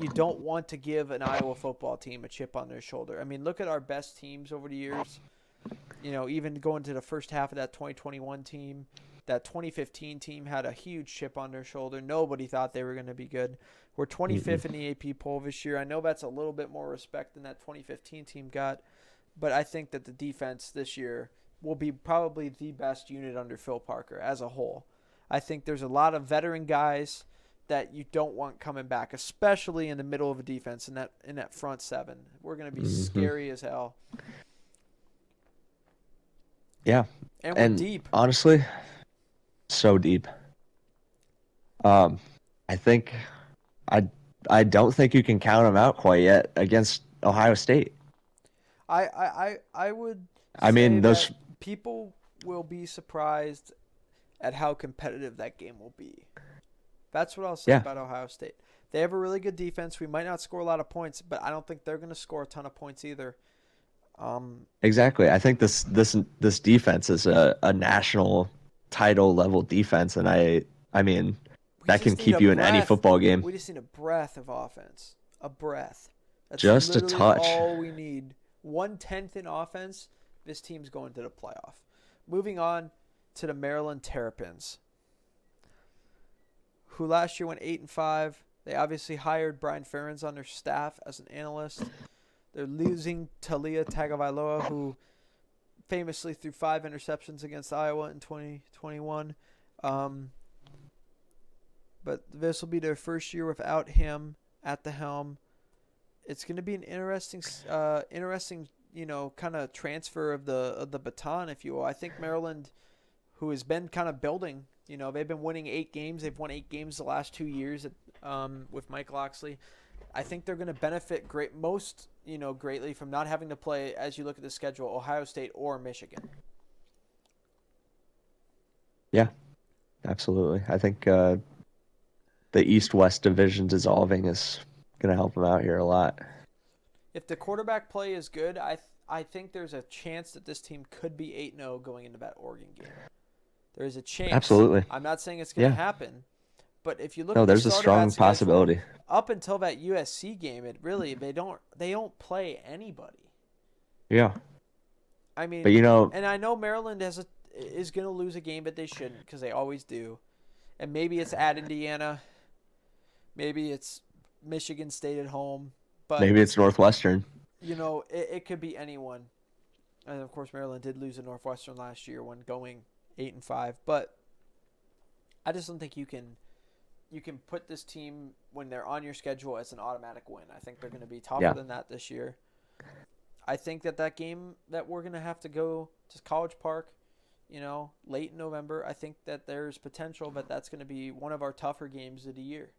you don't want to give an Iowa football team a chip on their shoulder. I mean, look at our best teams over the years. You know, even going to the first half of that 2021 team, that 2015 team had a huge chip on their shoulder. Nobody thought they were going to be good. We're 25th in the AP poll this year. I know that's a little bit more respect than that 2015 team got, but I think that the defense this year will be probably the best unit under Phil Parker as a whole. I think there's a lot of veteran guys that you don't want coming back, especially in the middle of a defense in that front seven. We're going to be scary as hell. Yeah. And we're deep. Honestly, so deep. I don't think you can count them out quite yet against Ohio State. I would say, I mean, those people will be surprised at how competitive that game will be. That's what I'll say about Ohio State. They have a really good defense. We might not score a lot of points, but I don't think they're going to score a ton of points either. Exactly. I think this defense is a national title level defense, and I mean, that can keep you in any football game. We just need a breath of offense. A breath. That's just a touch. All we need. 1/10 in offense This team's going to the playoff. Moving on to the Maryland Terrapins, who last year went 8-5. They obviously hired Brian Ferentz on their staff as an analyst. They're losing Talia Tagovailoa, who famously threw 5 interceptions against Iowa in 2021. But this will be their first year without him at the helm. It's going to be an interesting, you know, kind of transfer of the baton, if you will. I think Maryland, who has been kind of building, you know, they've been winning 8 games. They've won 8 games the last 2 years with Mike Loxley. I think they're going to benefit greatly from not having to play, as you look at the schedule, Ohio State or Michigan. Yeah, absolutely. I think the East-West division dissolving is going to help them out here a lot. If the quarterback play is good, I think there's a chance that this team could be 8-0 going into that Oregon game. There is a chance. Absolutely. I'm not saying it's going to happen. But if you look, there's a strong possibility. Up until that USC game, it really they don't play anybody. Yeah. I mean, but you know, and I know Maryland is going to lose a game that they shouldn't, because they always do, and maybe it's at Indiana, maybe it's Michigan State at home, but maybe it's Northwestern. You know, it could be anyone, and of course Maryland did lose to Northwestern last year when going 8-5. But I just don't think you can put this team, when they're on your schedule, as an automatic win. I think they're going to be tougher than that this year. I think that game that we're going to have to go to College Park, you know, late in November, I think that there's potential that that's going to be one of our tougher games of the year.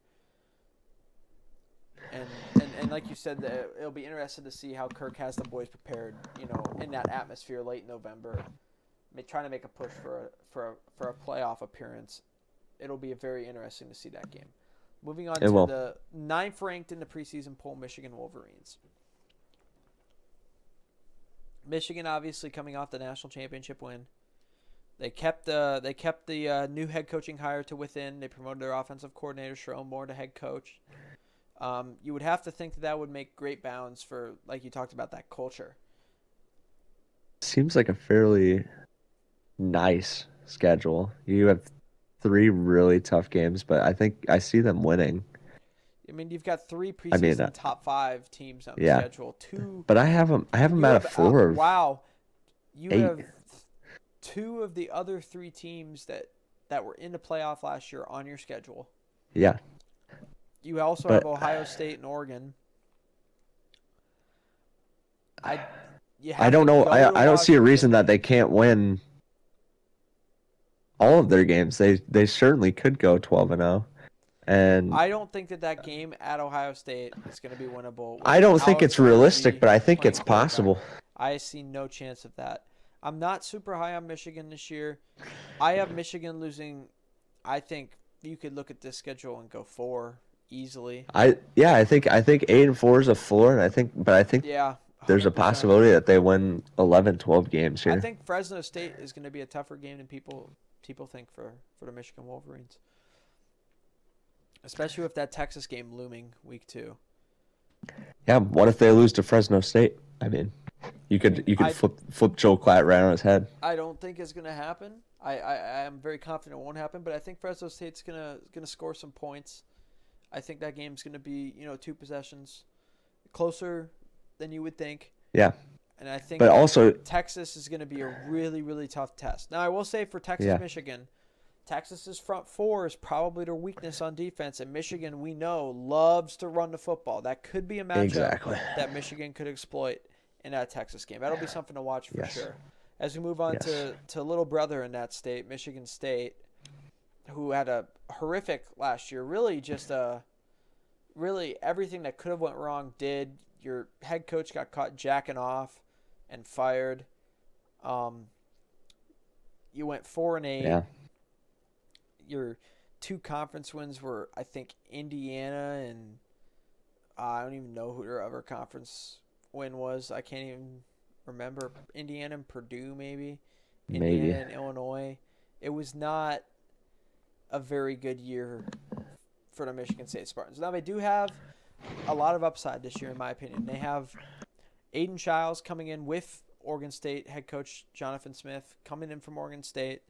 And like you said, it'll be interesting to see how Kirk has the boys prepared, you know, in that atmosphere late November, trying to make a push for a playoff appearance. It'll be very interesting to see that game. Moving on to the 9th ranked in the preseason poll, Michigan Wolverines. Michigan obviously coming off the national championship win. They kept the new head coaching hire to within. They promoted their offensive coordinator, Sherrone Moore, to head coach. You would have to think that would make great bounds for, like you talked about, that culture. Seems like a fairly nice schedule. You have 3 really tough games, but I think I see them winning. I mean, you've got 3 preseason top 5 teams on the schedule. 2, but I have them out of 4. Wow, you 8. Have 2 of the other 3 teams that were in the playoff last year on your schedule. Yeah. You also have Ohio State and Oregon. I don't know. I don't see a reason that they can't win all of their games. They certainly could go 12-0, and I don't think that game at Ohio State is going to be winnable. I don't think it's realistic, but I think it's possible. I see no chance of that. I'm not super high on Michigan this year. I have Michigan losing. I think you could look at this schedule and go 4 easily. I think 8-4 is a floor, and I think there's a possibility that they win 11-12 games here. I think Fresno State is going to be a tougher game than people think for the Michigan Wolverines, especially with that Texas game looming week 2. Yeah, what if they lose to Fresno State? I mean, you could flip Joe Klatt right on his head. I don't think it's going to happen. I'm very confident it won't happen, but I think Fresno State's going to score some points. I think that game's going to be, you know, 2 possessions closer than you would think. Yeah. And I think also Texas is going to be a really, really tough test. Now, I will say for Texas-Michigan, Texas's front 4 is probably their weakness on defense, and Michigan, we know, loves to run the football. That could be a matchup that Michigan could exploit in that Texas game. That'll be something to watch for sure. As we move on to little brother in that state, Michigan State, who had a horrific last year, really everything that could have went wrong did. Your head coach got caught jacking off and fired. You went 4-8. Yeah. Your 2 conference wins were, I think, Indiana and I don't even know who their other conference win was. I can't even remember. Indiana and Purdue, maybe. Indiana and Illinois. It was not a very good year for the Michigan State Spartans. Now, they do have a lot of upside this year, in my opinion. They have Aiden Childs coming in with Oregon State head coach Jonathan Smith coming in from Oregon State.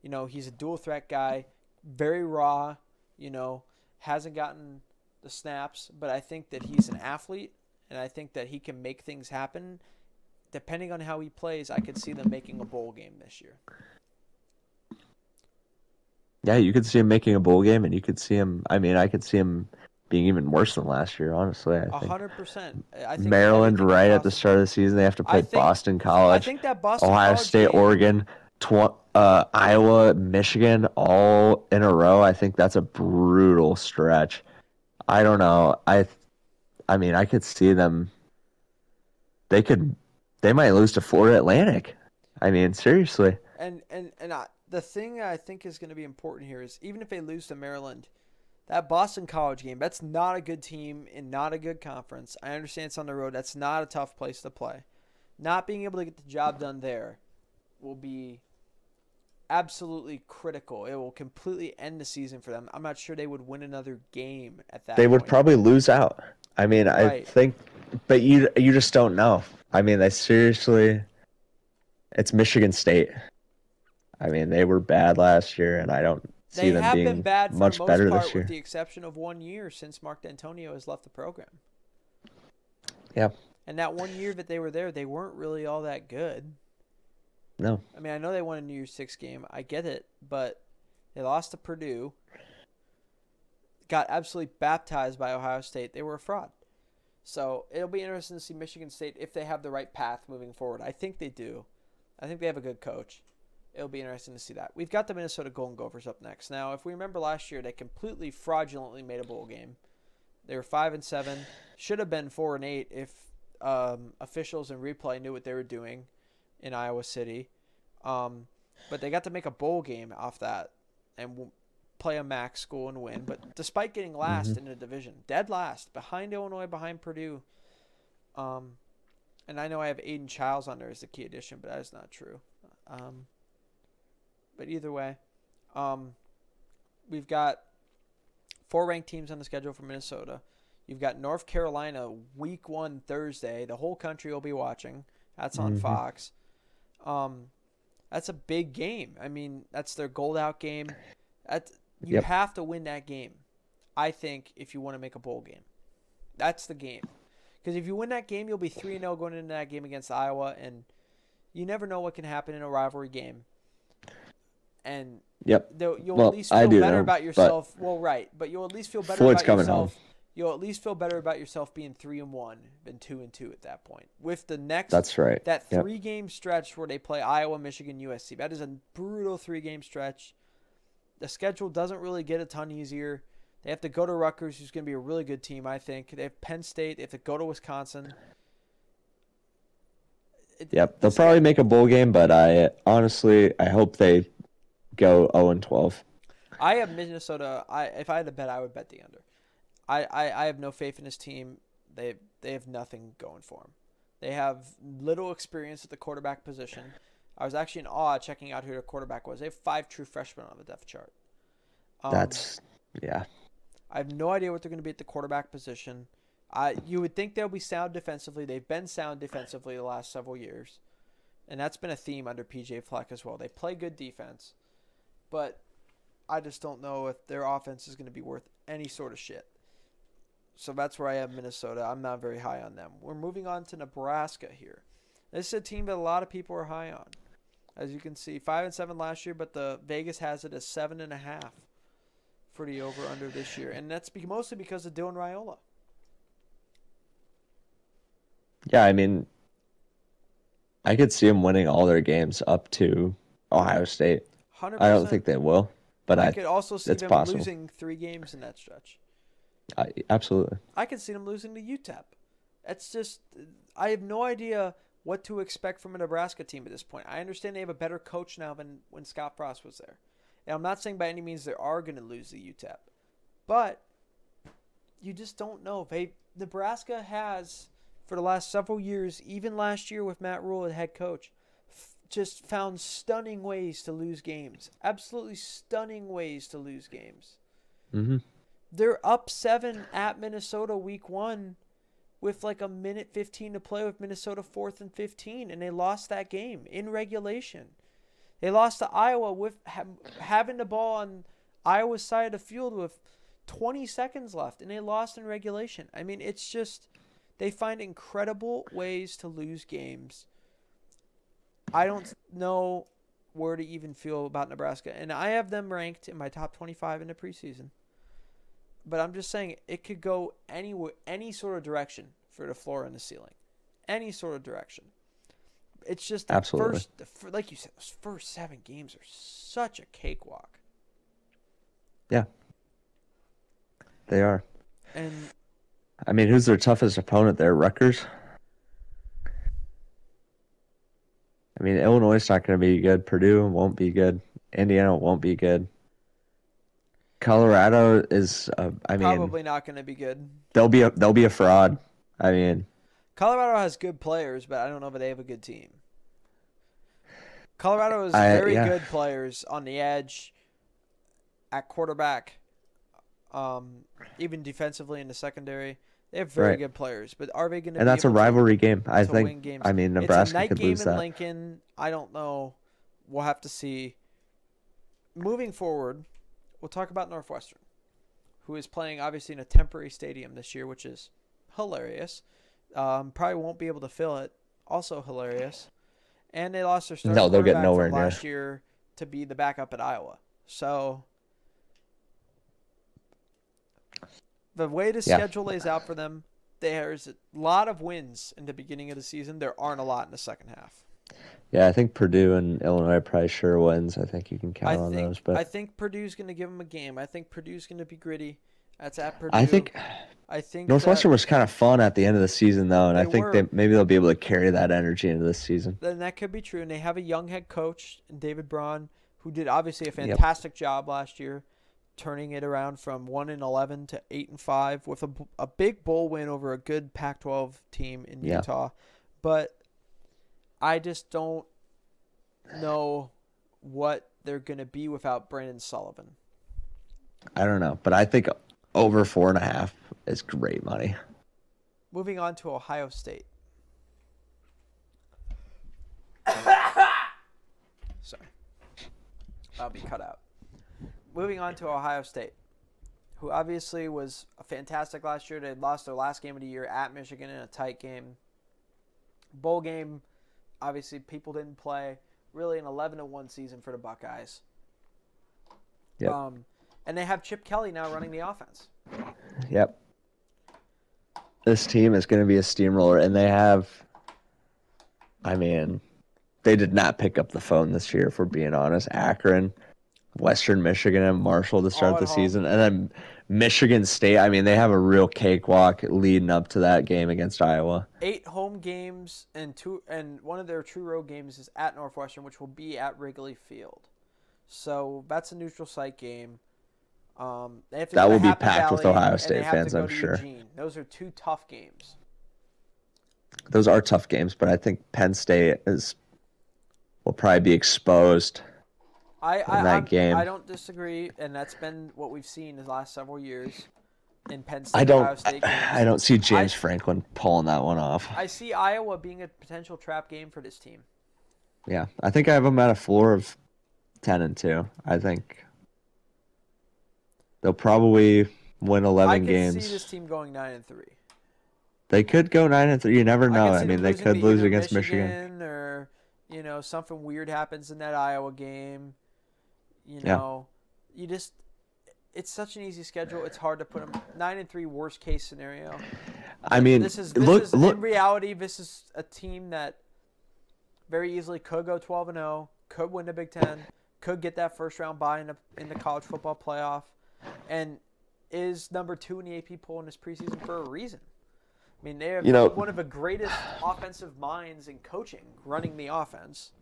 You know, he's a dual threat guy, very raw, you know, hasn't gotten the snaps, but I think that he's an athlete, and I think that he can make things happen. Depending on how he plays, I could see them making a bowl game this year. Yeah, you could see him making a bowl game, and you could see him, I mean, I could see him being even worse than last year, honestly. 100%. I think Maryland, right at the start of the season, they have to play Boston College. I think that Boston College, Ohio State, Oregon, Iowa, Michigan, all in a row. I think that's a brutal stretch. I don't know. I mean, I could see them. They might lose to Florida Atlantic. I mean, seriously. And the thing I think is going to be important here is, even if they lose to Maryland, that Boston College game, that's not a good team and not a good conference. I understand it's on the road. That's not a tough place to play. Not being able to get the job done there will be absolutely critical. It will completely end the season for them. I'm not sure they would win another game at that point. They would probably lose out. I mean, right. I think, but you just don't know. I mean, they seriously, it's Michigan State. I mean, they were bad last year, and I don't see them being much better this year. With the exception of 1 year since Mark D'Antonio has left the program. Yeah. And that 1 year that they were there, they weren't really all that good. No. I mean, I know they won a New Year's Six game. I get it, but they lost to Purdue, got absolutely baptized by Ohio State. They were a fraud. So it'll be interesting to see Michigan State if they have the right path moving forward. I think they do. I think they have a good coach. It'll be interesting to see that. We've got the Minnesota Golden Gophers up next. Now, if we remember last year, they completely fraudulently made a bowl game. They were 5-7, should have been 4-8 if officials and replay knew what they were doing in Iowa City. But they got to make a bowl game off that and play a MAC school and win. But despite getting last in the division, dead last, behind Illinois, behind Purdue. And I know I have Aiden Childs on there as the key addition, but that is not true. But either way, we've got four ranked teams on the schedule for Minnesota. You've got North Carolina week one Thursday. The whole country will be watching. That's on Fox. That's a big game. I mean, that's their gold out game. You have to win that game, I think, if you want to make a bowl game. That's the game. Because if you win that game, you'll be 3-0 going into that game against Iowa, and you never know what can happen in a rivalry game. And you'll at least feel better about yourself. Well, right, but you'll at least feel better about yourself. You'll at least feel better about yourself being 3-1 than 2-2 at that point. With the next, that's right, that three-game stretch where they play Iowa, Michigan, USC. That is a brutal three-game stretch. The schedule doesn't really get a ton easier. They have to go to Rutgers, who's going to be a really good team, I think. They have Penn State. They have to go to Wisconsin. They'll probably make a bowl game, but I honestly hope they go 0-12. I have Minnesota. If I had to bet, I would bet the under. I have no faith in this team. They have nothing going for them. They have little experience at the quarterback position. I was actually in awe checking out who their quarterback was. They have 5 true freshmen on the depth chart. I have no idea what they're going to be at the quarterback position. You would think they'll be sound defensively. They've been sound defensively the last several years, and that's been a theme under P.J. Fleck as well. They play good defense, but I just don't know if their offense is going to be worth any sort of shit. So that's where I have Minnesota. I'm not very high on them. We're moving on to Nebraska here. This is a team that a lot of people are high on. As you can see, 5-7 last year, but the Vegas has it as 7.5 for the over-under this year. And that's mostly because of Dylan Raiola. Yeah, I mean, I could see them winning all their games up to Ohio State. 100%. I don't think they will, but I could also see them losing 3 games in that stretch. Absolutely. I could see them losing to UTEP. That's just, I have no idea what to expect from a Nebraska team at this point. I understand they have a better coach now than when Scott Frost was there. And I'm not saying by any means they are going to lose to UTEP, but you just don't know. Nebraska has, for the last several years, even last year with Matt Rhule as head coach, just found stunning ways to lose games. Absolutely stunning ways to lose games. They're up 7 at Minnesota week one with like a minute 15 to play with Minnesota 4th and 15, and they lost that game in regulation. They lost to Iowa with having the ball on Iowa's side of the field with 20 seconds left, and they lost in regulation. I mean, it's just they find incredible ways to lose games. I don't know where to even feel about Nebraska, and I have them ranked in my top 25 in the preseason. But I'm just saying it could go anywhere, any sort of direction for the floor and the ceiling, any sort of direction. It's just the first, like you said, those first 7 games are such a cakewalk. Yeah, they are. And I mean, who's their toughest opponent there? Rutgers. I mean, Illinois is not going to be good. Purdue won't be good. Indiana won't be good. Colorado is, probably not going to be good. They'll be a fraud. I mean, Colorado has good players, but I don't know if they have a good team. Colorado has very good players on the edge, at quarterback, even defensively in the secondary. They have very good players, but are they going to? And that's a rivalry game. I think. I mean, Nebraska could lose that. It's a night game in Lincoln. I don't know. We'll have to see. Moving forward, we'll talk about Northwestern, who is playing obviously in a temporary stadium this year, which is hilarious. Probably won't be able to fill it. Also hilarious. And they lost their starting quarterback from last year to be the backup at Iowa. So the way the schedule lays out for them, there's a lot of wins in the beginning of the season. There aren't a lot in the second half. Yeah, I think Purdue and Illinois are probably sure wins. I think you can count on those. But I think Purdue's going to give them a game. I think Purdue's going to be gritty. That's at Purdue. I think Northwestern was kind of fun at the end of the season, though, and I think maybe they'll be able to carry that energy into this season. Then that could be true, and they have a young head coach, David Braun, who did obviously a fantastic job last year, turning it around from 1-11 to 8-5 with a big bowl win over a good Pac-12 team in Utah. But I just don't know what they're going to be without Brandon Sullivan. I don't know, but I think over 4.5 is great money. Moving on to Ohio State. Sorry. I'll be cut out. Moving on to Ohio State, who obviously was fantastic last year. They lost their last game of the year at Michigan in a tight game. Bowl game. Obviously, people didn't play. Really an 11-1 season for the Buckeyes. Yep. And they have Chip Kelly now running the offense. Yep. This team is going to be a steamroller, and they have – I mean, they did not pick up the phone this year, if we're being honest. Akron, Western Michigan, and Marshall to start the season. And then Michigan State, I mean, they have a real cakewalk leading up to that game against Iowa. 8 home games and one of their true road games is at Northwestern, which will be at Wrigley Field. So that's a neutral site game. They have to that will be packed with Ohio State fans, I'm sure. Eugene. Those are 2 tough games. Those are tough games, but I think Penn State will probably be exposed. I don't disagree, and that's been what we've seen the last several years in Penn State. I don't see James Franklin pulling that one off. I see Iowa being a potential trap game for this team. Yeah, I think I have them at a floor of 10-2. I think they'll probably win 11 games. I can see this team going 9-3. They could go 9-3. You never know. I mean, they could lose against Michigan, or you know, something weird happens in that Iowa game. You know, you just – it's such an easy schedule. It's hard to put them – 9-3 worst-case scenario. I mean – This is, in reality, this is a team that very easily could go 12-0, could win the Big Ten, could get that first-round bye in the college football playoff, and is number 2 in the AP poll in this preseason for a reason. I mean, they have one of the greatest offensive minds in coaching running the offense.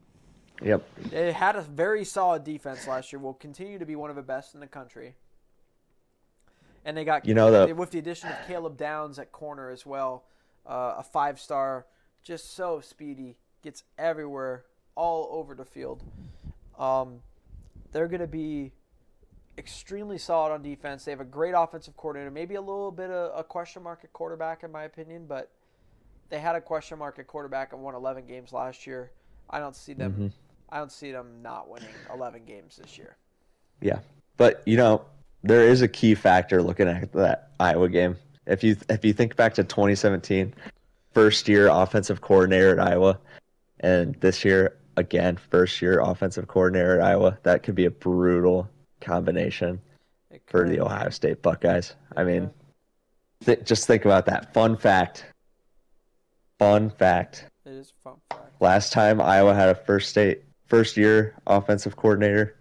Yep. They had a very solid defense last year. Will continue to be one of the best in the country. And they got with the addition of Caleb Downs at corner as well, a 5-star, just so speedy, gets everywhere, all over the field. They're going to be extremely solid on defense. They have a great offensive coordinator, maybe a little bit of a question mark at quarterback in my opinion, but they had a question mark at quarterback and won 11 games last year. I don't see them I don't see them not winning 11 games this year. Yeah. But, you know, there is a key factor looking at that Iowa game. If you think back to 2017, first year offensive coordinator at Iowa, and this year again, first year offensive coordinator at Iowa, that could be a brutal combination for the Ohio State Buckeyes. I mean, just think about that. Fun fact. It is a fun fact. Last time Iowa had a first year offensive coordinator,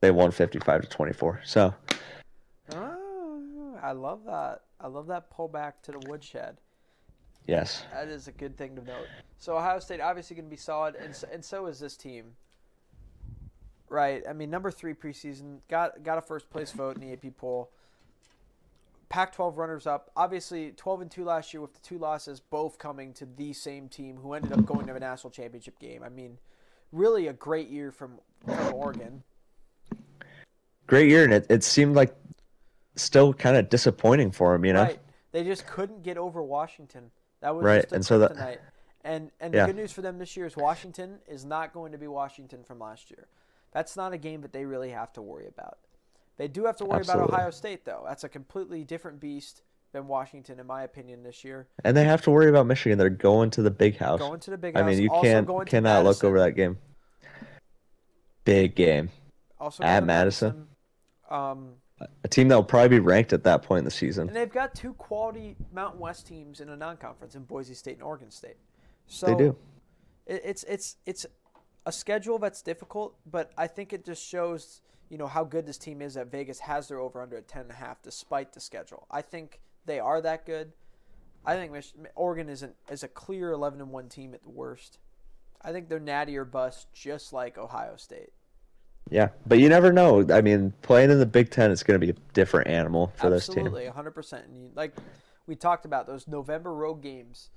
they won 55-24. So, I love that. I love that pullback to the woodshed. Yes, that is a good thing to note. So Ohio State obviously going to be solid, and so is this team. Right. I mean, number 3 preseason, got a first place vote in the AP poll. Pac-12 runners-up, obviously 12-2 last year with the 2 losses, both coming to the same team who ended up going to a national championship game. I mean, really a great year from Oregon. Great year, and it seemed like still kind of disappointing for them, you know? Right. They just couldn't get over Washington. That was right. And so that tonight. And the good news for them this year is Washington is not going to be Washington from last year. That's not a game that they really have to worry about. They do have to worry about Ohio State, though. That's a completely different beast than Washington, in my opinion, this year. And they have to worry about Michigan. They're going to the big house. I mean, you cannot look over that game. Big game. Also at Madison. A team that will probably be ranked at that point in the season. And they've got 2 quality Mountain West teams in a non-conference in Boise State and Oregon State. So they do. It's a schedule that's difficult, but I think it just shows, you know, how good this team is that Vegas has their over-under at 10.5 despite the schedule. I think they are that good. I think Oregon is a clear 11-1 team at the worst. I think they're natty or bust, just like Ohio State. Yeah, but you never know. I mean, playing in the Big Ten is going to be a different animal for this team. Absolutely, 100%. Like we talked about, those November road games,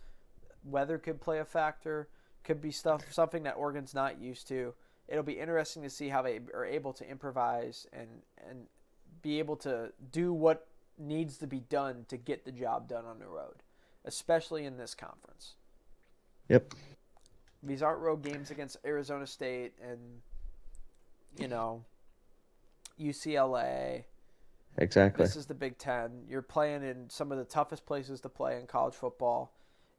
weather could play a factor, could be something that Oregon's not used to. It'll be interesting to see how they are able to improvise and be able to do what needs to be done to get the job done on the road, especially in this conference. Yep. These aren't road games against Arizona State and, you know, UCLA. Exactly. This is the Big Ten. You're playing in some of the toughest places to play in college football,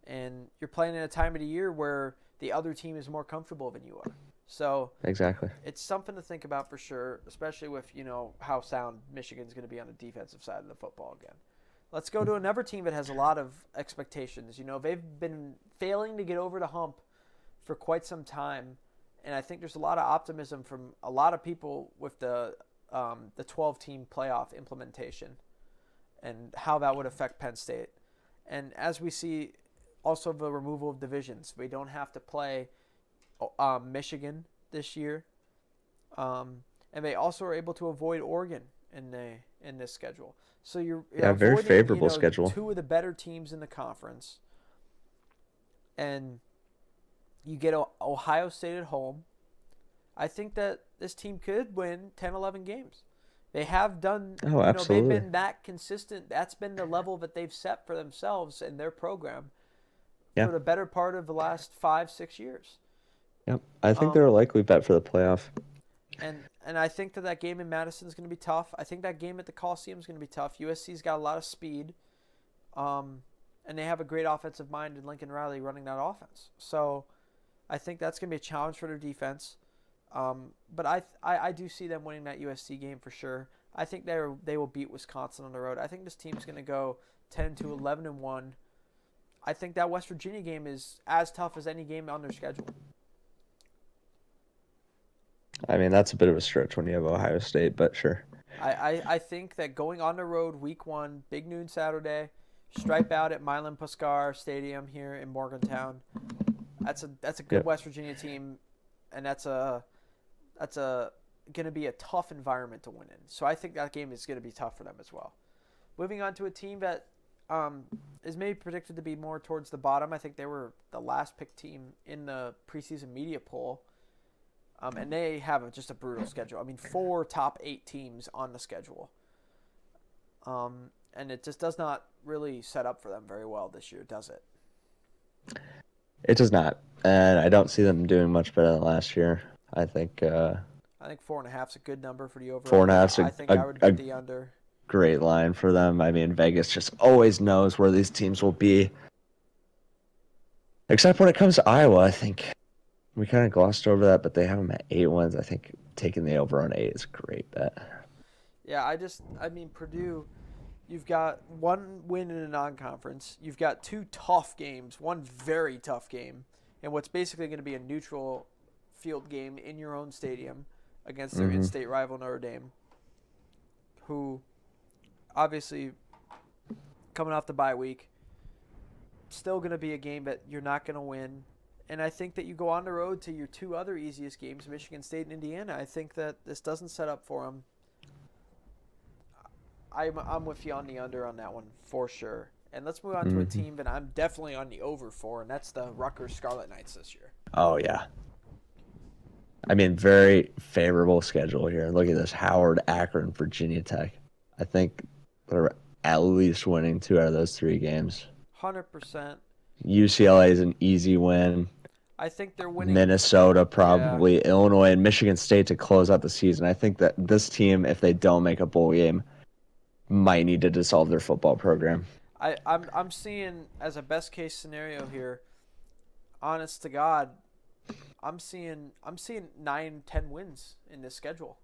and you're playing at a time of the year where the other team is more comfortable than you are. So exactly, it's something to think about for sure, especially with, you know, how sound Michigan's going to be on the defensive side of the football again. Let's go to another team that has a lot of expectations. You know, they've been failing to get over the hump for quite some time, and I think there's a lot of optimism from a lot of people with the 12-team playoff implementation and how that would affect Penn State. And as we see, also the removal of divisions, we don't have to play Michigan this year, and they also are able to avoid Oregon in this schedule. So you're avoiding, very favorable schedule. 2 of the better teams in the conference, and you get Ohio State at home. I think that this team could win 10, 11 games. They have done. Oh, absolutely. They've been that consistent. That's been the level that they've set for themselves and their program for the better part of the last 5-6 years. Yep, I think they're a likely bet for the playoff. And I think that game in Madison is going to be tough. I think that game at the Coliseum is going to be tough. USC's got a lot of speed, and they have a great offensive mind in Lincoln Riley running that offense. So I think that's going to be a challenge for their defense. But I do see them winning that USC game for sure. I think they will beat Wisconsin on the road. I think this team's going to go 10-11-1. I think that West Virginia game is as tough as any game on their schedule. I mean, that's a bit of a stretch when you have Ohio State, but sure. I think that going on the road week 1, big noon Saturday, stripe out at Milan Puskar Stadium here in Morgantown. That's a good West Virginia team, and that's going to be a tough environment to win in. So I think that game is going to be tough for them as well. Moving on to a team that is maybe predicted to be more towards the bottom. I think they were the last pick team in the preseason media poll. And they have just a brutal schedule. I mean, 4 top 8 teams on the schedule. And it just does not really set up for them very well this year, does it? It does not. And I don't see them doing much better than last year. I think 4.5's a good number for the overall. 4.5's I would get the under. Great line for them. I mean, Vegas just always knows where these teams will be. Except when it comes to Iowa, I think we kind of glossed over that, but they have them at 8 wins. I think taking the over on 8 is a great bet. Yeah, I mean, Purdue, you've got 1 win in a non-conference. You've got 2 tough games, 1 very tough game, and what's basically going to be a neutral field game in your own stadium against their in-state rival Notre Dame, who obviously coming off the bye week, still going to be a game that you're not going to win. And I think that you go on the road to your 2 other easiest games, Michigan State and Indiana. I think that this doesn't set up for them. I'm with you on the under on that one for sure. And let's move on to a team that I'm definitely on the over for, and that's the Rutgers Scarlet Knights this year. Oh, yeah. I mean, very favorable schedule here. Look at this. Howard, Akron, Virginia Tech. I think they're at least winning 2 out of those 3 games. 100%. UCLA is an easy win. I think they're winning. Minnesota, probably. Yeah. Illinois and Michigan State to close out the season. I think that this team, if they don't make a bowl game, might need to dissolve their football program. I'm seeing, as a best-case scenario here, honest to God, I'm seeing 9-10 wins in this schedule.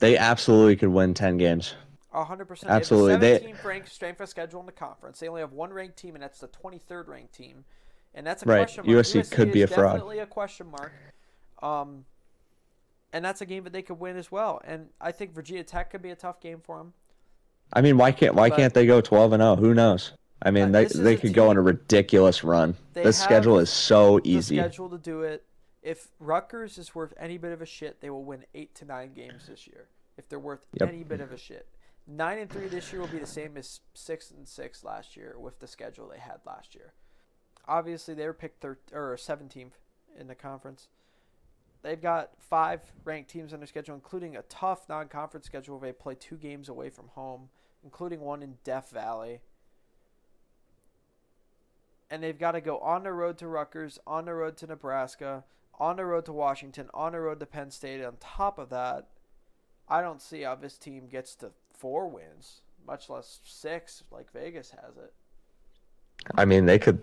They absolutely could win 10 games. 100%. Absolutely. They have a 17th ranked strength of schedule in the conference. They only have 1 ranked team, and that's the 23rd ranked team. And that's a question mark. USC could be a fraud. Definitely a question mark. And that's a game that they could win as well. And I think Virginia Tech could be a tough game for them. I mean, why can't they go 12-0? Who knows? I mean, they could go on a ridiculous run. This schedule is so easy. The schedule to do it. If Rutgers is worth any bit of a shit, they will win 8 to 9 games this year. If they're worth any bit of a shit. 9-3 this year will be the same as 6-6 last year with the schedule they had last year. Obviously, they were picked 17th in the conference. They've got 5 ranked teams on their schedule, including a tough non-conference schedule where they play 2 games away from home, including 1 in Death Valley. And they've got to go on the road to Rutgers, on the road to Nebraska, on the road to Washington, on the road to Penn State. On top of that, I don't see how this team gets to 4 wins, much less 6 like Vegas has it. I mean, they could.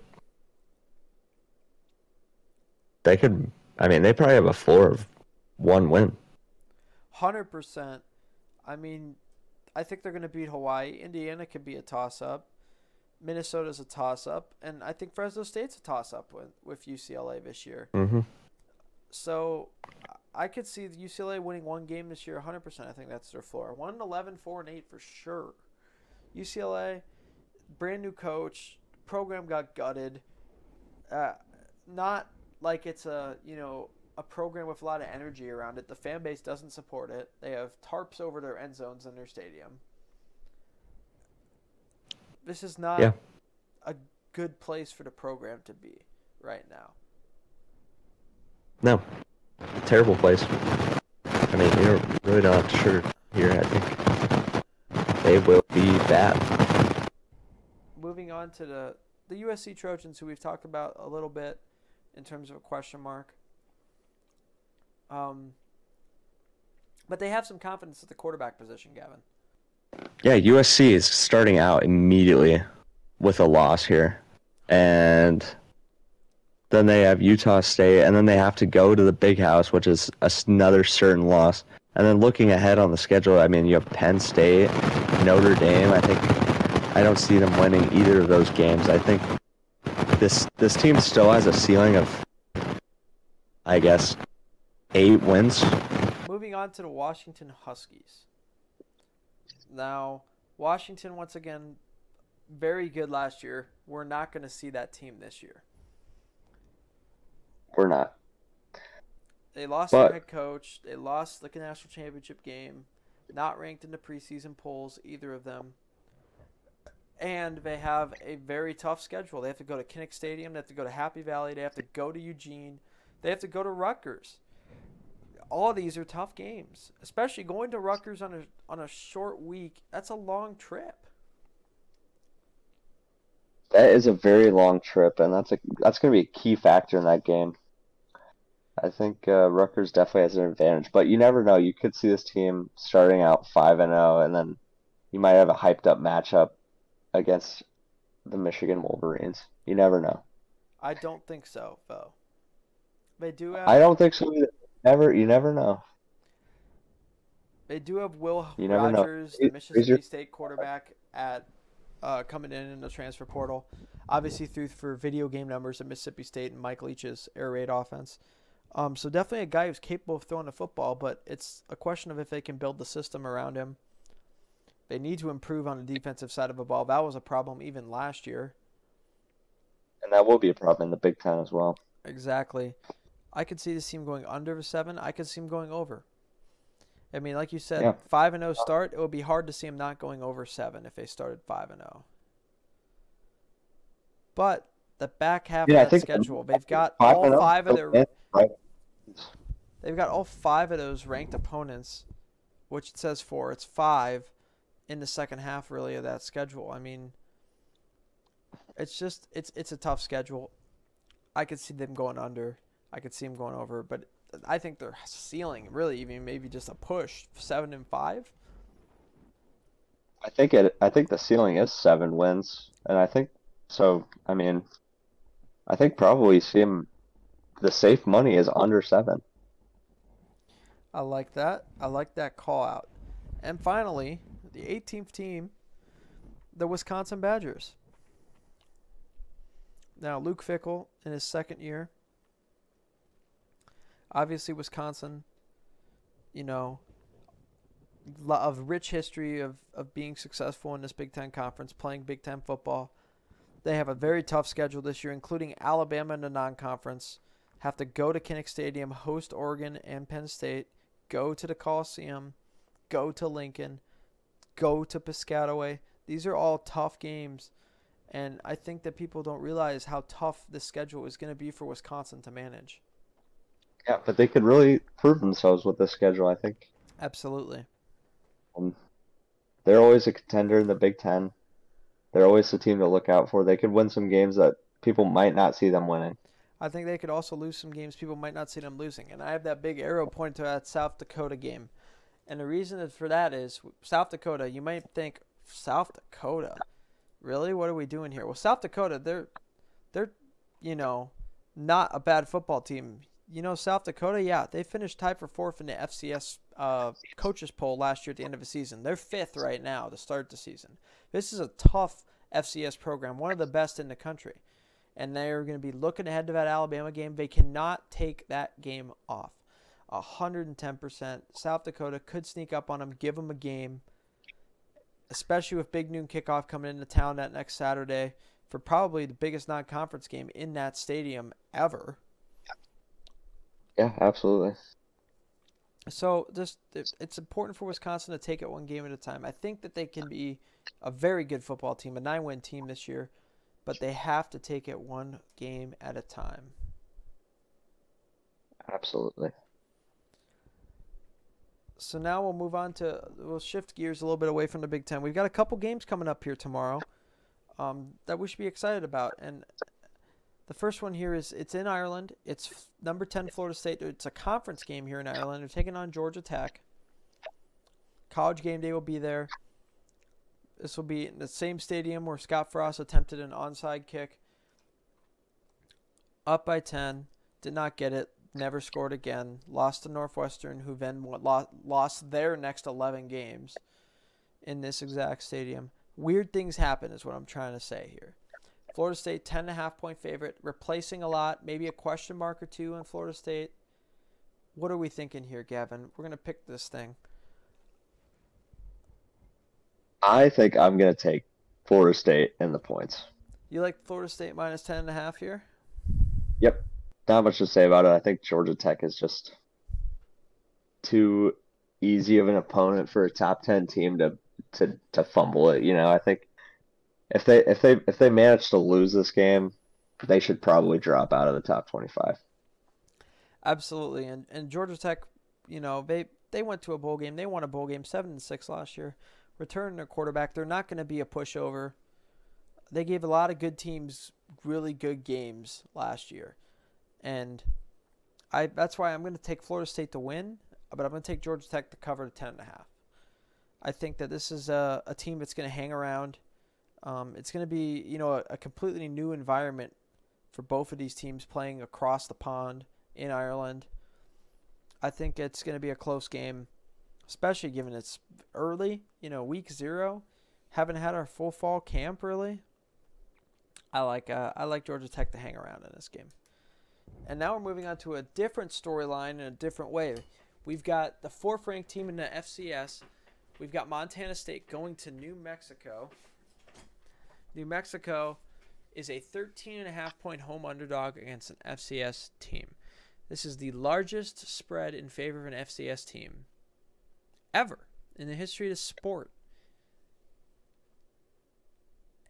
I mean, they probably have a 4-1 win. 100%. I mean, I think they're going to beat Hawaii. Indiana could be a toss-up. Minnesota's a toss-up. And I think Fresno State's a toss-up with UCLA this year. So I could see UCLA winning 1 game this year 100%. I think that's their floor. 1-11, 4-8 for sure. UCLA, brand-new coach. Program got gutted. Not like it's a program with a lot of energy around it. The fan base doesn't support it. They have tarps over their end zones in their stadium. This is not a good place for the program to be right now. No. A terrible place. I mean, you really don't have to sugarcoat here. I think they will be bad. Moving on to the USC Trojans, who we've talked about a little bit. In terms of a question mark. But they have some confidence at the quarterback position, Gavin. Yeah, USC is starting out immediately with a loss here. And then they have Utah State, and then they have to go to the Big House, which is another certain loss. And then looking ahead on the schedule, I mean, you have Penn State, Notre Dame. I don't see them winning either of those games. I think This team still has a ceiling of, I guess, 8 wins. Moving on to the Washington Huskies. Now, Washington, once again, very good last year. We're not going to see that team this year. We're not. They lost their head coach. They lost the national championship game. Not ranked in the preseason polls, either of them. And they have a very tough schedule. They have to go to Kinnick Stadium. They have to go to Happy Valley. They have to go to Eugene. They have to go to Rutgers. all these are tough games, especially going to Rutgers on a short week. That's a long trip. That is a very long trip, and that's going to be a key factor in that game. I think Rutgers definitely has an advantage, but you never know. You could see this team starting out 5-0, and then you might have a hyped-up matchup against the Michigan Wolverines. You never know. I don't think so, though. They do have... I don't think so either. You never know. They do have Will Rogers, the Mississippi State quarterback, at coming in the transfer portal. Obviously, through for video game numbers at Mississippi State and Mike Leach's air raid offense. So definitely a guy who's capable of throwing the football, but it's a question of if they can build the system around him. They need to improve on the defensive side of the ball. That was a problem even last year. And that will be a problem in the Big Ten as well. Exactly. I could see this team going under the 7. I could see them going over. I mean, like you said, 5-0 start. It would be hard to see them not going over 7 if they started 5-0. But the back half of that schedule, they've got all 5 of those ranked opponents, which it says 4. It's 5 in the second half, really, of that schedule. I mean, it's just it's a tough schedule. I could see them going under. I could see them going over, but I think their ceiling really, even maybe just a push 7-5. I think the ceiling is 7 wins, and I think so. I mean, I think probably see them. The safe money is under 7. I like that. I like that call out. And finally, the 18th team, the Wisconsin Badgers. Now, Luke Fickell in his second year. Obviously, Wisconsin, you know, a rich history of being successful in this Big Ten Conference, playing Big Ten football. They have a very tough schedule this year, including Alabama in the non-conference, have to go to Kinnick Stadium, host Oregon and Penn State, go to the Coliseum, go to Lincoln, go to Piscataway. These are all tough games, and I think that people don't realize how tough this schedule is going to be for Wisconsin to manage. Yeah, but they could really prove themselves with this schedule, I think. Absolutely. They're always a contender in the Big Ten. They're always the team to look out for. They could win some games that people might not see them winning. I think they could also lose some games people might not see them losing. And I have that big arrow pointed to that South Dakota game. And the reason for that is South Dakota, you might think, South Dakota? Really? What are we doing here? Well, South Dakota, they're you know, not a bad football team. You know, South Dakota, yeah, they finished tied for 4th in the FCS coaches poll last year at the end of the season. They're 5th right now to start the season. This is a tough FCS program, one of the best in the country. And they're going to be looking ahead to that Alabama game. They cannot take that game off. 110%. South Dakota could sneak up on them, give them a game, especially with Big Noon Kickoff coming into town that next Saturday for probably the biggest non-conference game in that stadium ever. Yeah, absolutely. So just it's important for Wisconsin to take it one game at a time. I think that they can be a very good football team, a 9-win team this year, but they have to take it one game at a time. Absolutely. So now we'll move on to – we'll shift gears a little bit away from the Big Ten. We've got a couple games coming up here tomorrow that we should be excited about, and – the first one here is it's in Ireland. It's number 10 Florida State. It's a conference game here in Ireland. They're taking on Georgia Tech. College game day will be there. This will be in the same stadium where Scott Frost attempted an onside kick. Up by 10. Did not get it. Never scored again. Lost to Northwestern, who then lost their next 11 games in this exact stadium. Weird things happen is what I'm trying to say here. Florida State, 10.5-point favorite, replacing a lot, maybe a question mark or two on Florida State. What are we thinking here, Gavin? We're going to pick this thing. I think I'm going to take Florida State and the points. You like Florida State minus 10.5 here? Yep. Not much to say about it. I think Georgia Tech is just too easy of an opponent for a top 10 team to fumble it. You know, I think If they manage to lose this game, they should probably drop out of the top 25. Absolutely, and Georgia Tech, you know, they went to a bowl game. They won a bowl game 7-6 last year. Returning their quarterback. They're not going to be a pushover. They gave a lot of good teams really good games last year. And that's why I'm going to take Florida State to win, but I'm going to take Georgia Tech to cover the 10.5. I think that this is a team that's going to hang around. It's going to be, you know, a completely new environment for both of these teams playing across the pond in Ireland. I think it's going to be a close game, especially given it's early, you know, week 0. Haven't had our full fall camp really. I like Georgia Tech to hang around in this game. And now we're moving on to a different storyline in a different way. We've got the 4th-ranked team in the FCS. We've got Montana State going to New Mexico. New Mexico is a 13.5-point home underdog against an FCS team. This is the largest spread in favor of an FCS team ever in the history of the sport.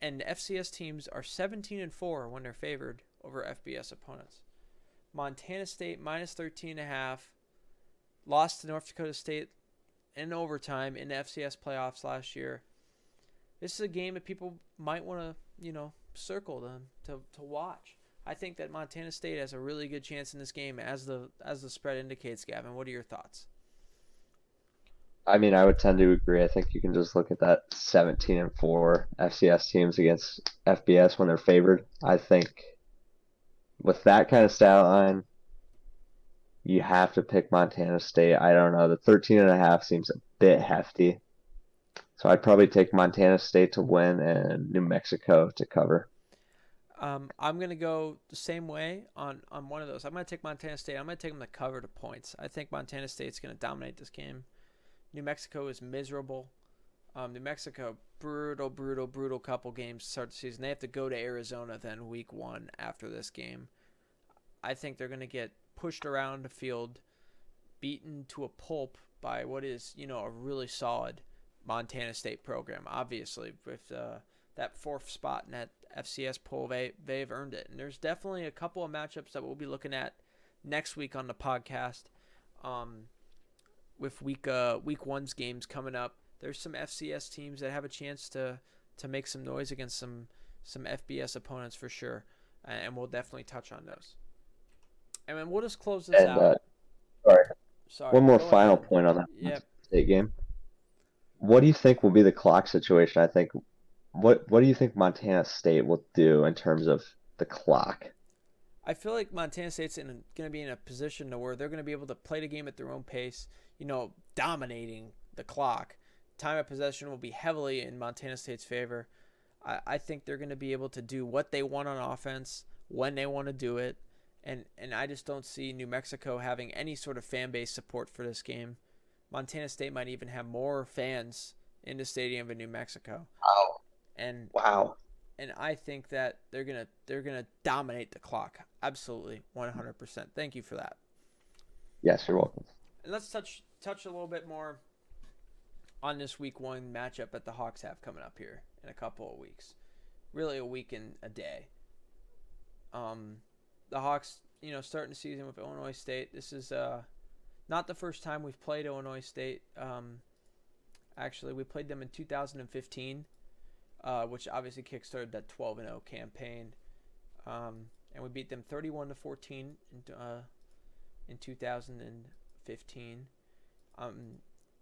And FCS teams are 17-4 when they're favored over FBS opponents. Montana State minus 13.5, lost to North Dakota State in overtime in the FCS playoffs last year. This is a game that people might want to, you know, circle them to watch. I think that Montana State has a really good chance in this game, as the spread indicates. Gavin, what are your thoughts? I mean, I would tend to agree. I think you can just look at that 17-4 FCS teams against FBS when they're favored. I think with that kind of stat line, you have to pick Montana State. I don't know. The 13.5 seems a bit hefty. So I'd probably take Montana State to win and New Mexico to cover. I'm going to go the same way on one of those. I'm going to take Montana State. I'm going to take them to cover the points. I think Montana State's going to dominate this game. New Mexico is miserable. New Mexico, brutal couple games to start the season. They have to go to Arizona then week 1 after this game. I think they're going to get pushed around the field, beaten to a pulp by what is, you know, a really solid Montana State program. Obviously, with that 4th spot in that FCS poll, they've earned it. And there's definitely a couple of matchups that we'll be looking at next week on the podcast. With week 1's games coming up, there's some FCS teams that have a chance to make some noise against some FBS opponents for sure, and we'll definitely touch on those. And then we'll just close this out. Sorry. One more final point on that State game. What do you think will be the clock situation? I think what do you think Montana State will do in terms of the clock? I feel like Montana State's going to be in a position to where they're going to be able to play the game at their own pace, you know, dominating the clock. Time of possession will be heavily in Montana State's favor. I think they're going to be able to do what they want on offense when they want to do it, and I just don't see New Mexico having any sort of fan base support for this game. Montana State might even have more fans in the stadium in New Mexico. Wow. And I think that they're gonna dominate the clock. Absolutely, 100%. Thank you for that. Yes, you're welcome. And let's touch a little bit more on this week 1 matchup that the Hawks have coming up here in a couple of weeks. Really, a week and a day. The Hawks, you know, starting the season with Illinois State. This is not the first time we've played Illinois State. Actually, we played them in 2015, which obviously kickstarted that 12-0 campaign. And we beat them 31-14 in 2015.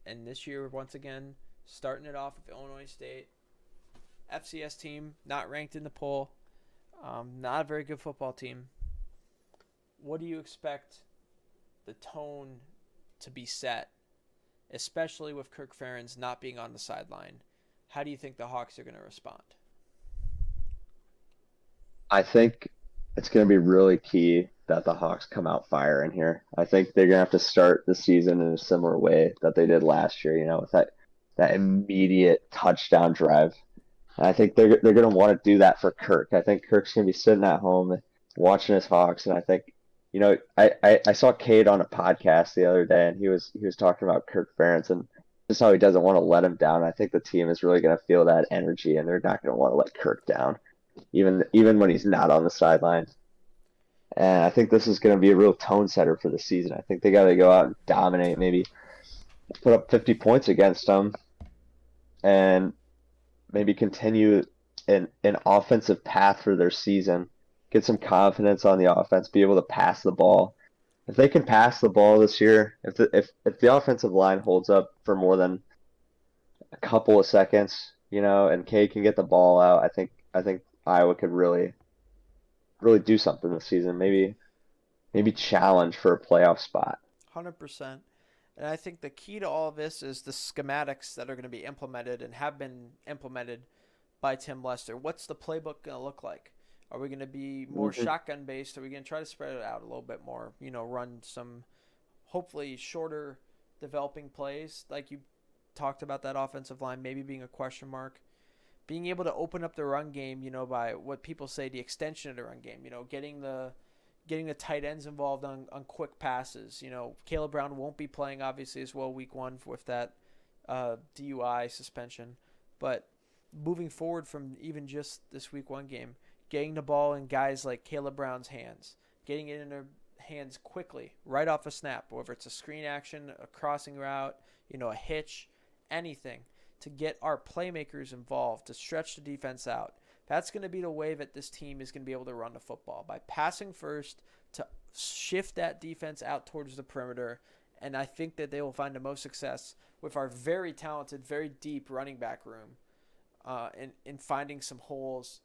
And this year, once again, starting it off with Illinois State. FCS team, not ranked in the poll. Not a very good football team. What do you expect the tone to be set, especially with Kirk Ferentz not being on the sideline? How do you think the Hawks are going to respond? I think it's going to be really key that the Hawks come out firing here. I think they're going to have to start the season in a similar way that they did last year, you know, with that immediate touchdown drive. And I think they're going to want to do that for Kirk. I think Kirk's going to be sitting at home watching his Hawks, and I think, you know, I saw Cade on a podcast the other day, and he was talking about Kirk Ferentz and just how he doesn't want to let him down. I think the team is really going to feel that energy, and they're not going to want to let Kirk down, even when he's not on the sideline. And I think this is going to be a real tone setter for the season. I think they got to go out and dominate, maybe put up 50 points against them, and maybe continue an offensive path for their season, get some confidence on the offense, be able to pass the ball. If they can pass the ball this year, if the offensive line holds up for more than a couple of seconds, you know, and K can get the ball out, I think Iowa could really do something this season. Maybe challenge for a playoff spot. 100%. And I think the key to all of this is the schematics that are going to be implemented and have been implemented by Tim Lester. What's the playbook going to look like? Are we going to be more shotgun based? Are we going to try to spread it out a little bit more? You know, run some hopefully shorter developing plays, like you talked about that offensive line maybe being a question mark. Being able to open up the run game, you know, by what people say the extension of the run game, you know, getting the tight ends involved on quick passes. You know, Caleb Brown won't be playing obviously as well week 1 with that DUI suspension, but moving forward from even just this week 1 game, getting the ball in guys like Caleb Brown's hands, getting it in their hands quickly, right off a snap, whether it's a screen action, a crossing route, you know, a hitch, anything, to get our playmakers involved, to stretch the defense out. That's going to be the way that this team is going to be able to run the football, by passing first to shift that defense out towards the perimeter, and I think that they will find the most success with our very talented, very deep running back room in finding some holes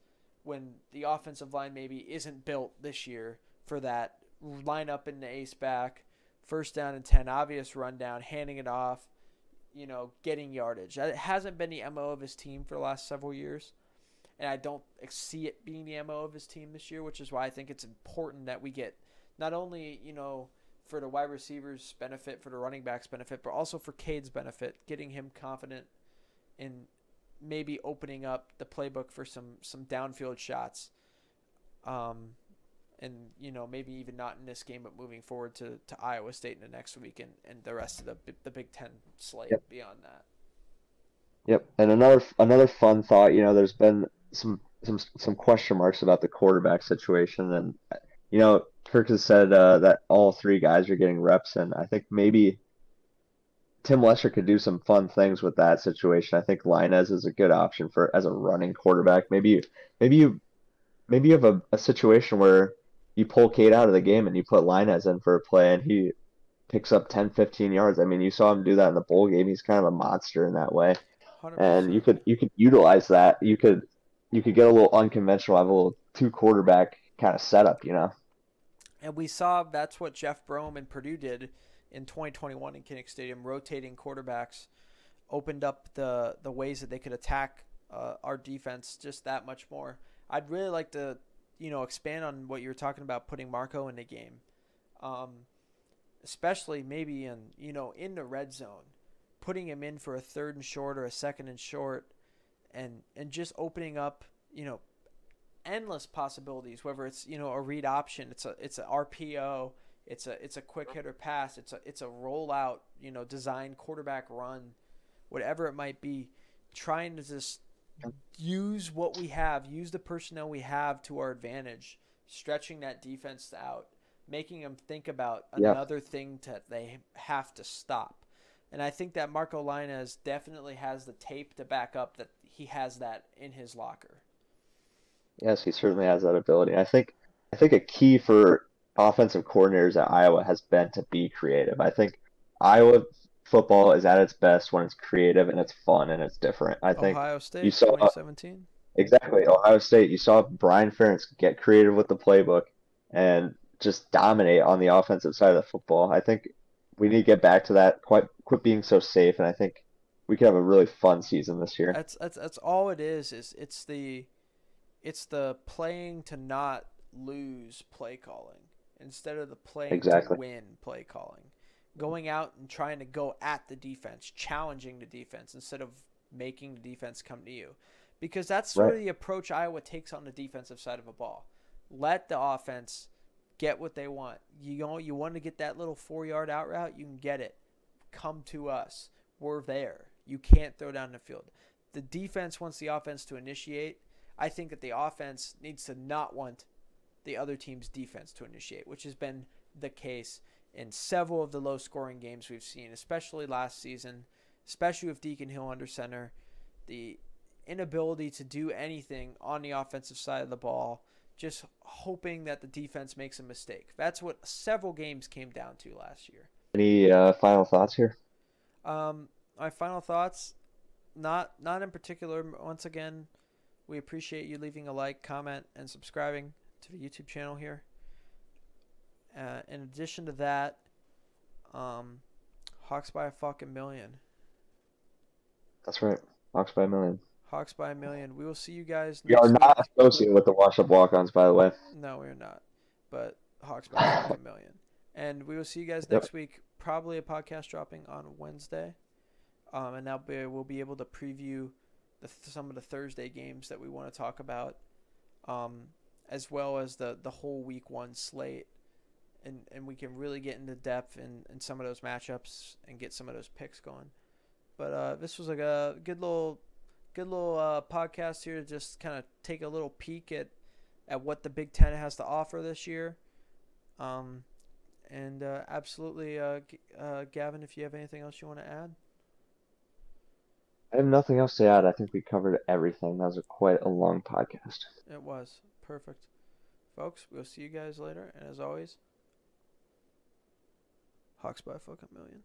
when the offensive line maybe isn't built this year for that lineup in the ace back, first down and 10, obvious rundown, handing it off, you know, getting yardage. It hasn't been the MO of his team for the last several years, and I don't see it being the MO of his team this year, which is why I think it's important that we get not only, you know, for the wide receivers' benefit, for the running backs' benefit, but also for Cade's benefit, getting him confident in maybe opening up the playbook for some downfield shots. And, you know, maybe even not in this game, but moving forward to Iowa State in the next week and the rest of the Big Ten slate beyond that. Yep. And another fun thought, you know, there's been some question marks about the quarterback situation. And, you know, Kirk has said that all three guys are getting reps. And I think maybe Tim Lester could do some fun things with that situation. I think Linez is a good option for as a running quarterback. Maybe you have a situation where you pull Cade out of the game and you put Linez in for a play and he picks up 10, 15 yards. I mean, you saw him do that in the bowl game. He's kind of a monster in that way. 100%. And you could utilize that. You could get a little unconventional, have a little two quarterback kind of setup, you know. And we saw that's what Jeff Brome and Purdue did in 2021 in Kinnick Stadium. Rotating quarterbacks opened up the ways that they could attack our defense just that much more. I'd really like to, you know, expand on what you were talking about, putting Marco in the game, especially maybe in, you know, in the red zone, putting him in for a 3rd and short or a 2nd and short, and just opening up, you know, endless possibilities. Whether it's, you know, a read option, it's an RPO, it's a quick hitter pass, it's a rollout, you know, design quarterback run, whatever it might be, trying to just use what we have, use the personnel we have to our advantage, stretching that defense out, making them think about another thing that they have to stop. And I think that Marco Linez definitely has the tape to back up that he has that in his locker. Yes, he certainly has that ability. I think a key for offensive coordinators at Iowa has been to be creative. I think Iowa football is at its best when it's creative and it's fun and it's different. I think Ohio State, you saw 2017. Exactly. Ohio State, you saw Brian Ferentz get creative with the playbook and just dominate on the offensive side of the football. I think we need to get back to that, quit being so safe, and I think we could have a really fun season this year. That's all it is it's the playing to not lose play calling instead of the playing to win play calling. Going out and trying to go at the defense, challenging the defense instead of making the defense come to you. Because that's sort of the approach Iowa takes on the defensive side of a ball. Let the offense get what they want. You know, you want to get that little 4-yard out route, you can get it. Come to us. We're there. You can't throw down the field. The defense wants the offense to initiate. I think that the offense needs to not want the other team's defense to initiate, which has been the case in several of the low-scoring games we've seen, especially last season, especially with Deacon Hill under center. The inability to do anything on the offensive side of the ball, just hoping that the defense makes a mistake. That's what several games came down to last year. Any final thoughts here? My final thoughts, not in particular. Once again, we appreciate you leaving a like, comment, and subscribing to the YouTube channel here. In addition to that, Hawks by a fucking million. That's right. Hawks by a million. Hawks by a million. We will see you guys. We are not associated with the Wash Up Walk-Ons, by the way. No, we are not. But Hawks by a million. And we will see you guys next week. Probably a podcast dropping on Wednesday. And now we'll be able to preview some of the Thursday games that we want to talk about, as well as the whole week 1 slate. And we can really get into depth in some of those matchups and get some of those picks going. But this was like a good little podcast here to just kind of take a little peek at what the Big Ten has to offer this year. Absolutely, Gavin, if you have anything else you want to add? I have nothing else to add. I think we covered everything. That was quite a long podcast. It was. Perfect. Folks, we'll see you guys later. And as always, Hawks by a fucking million.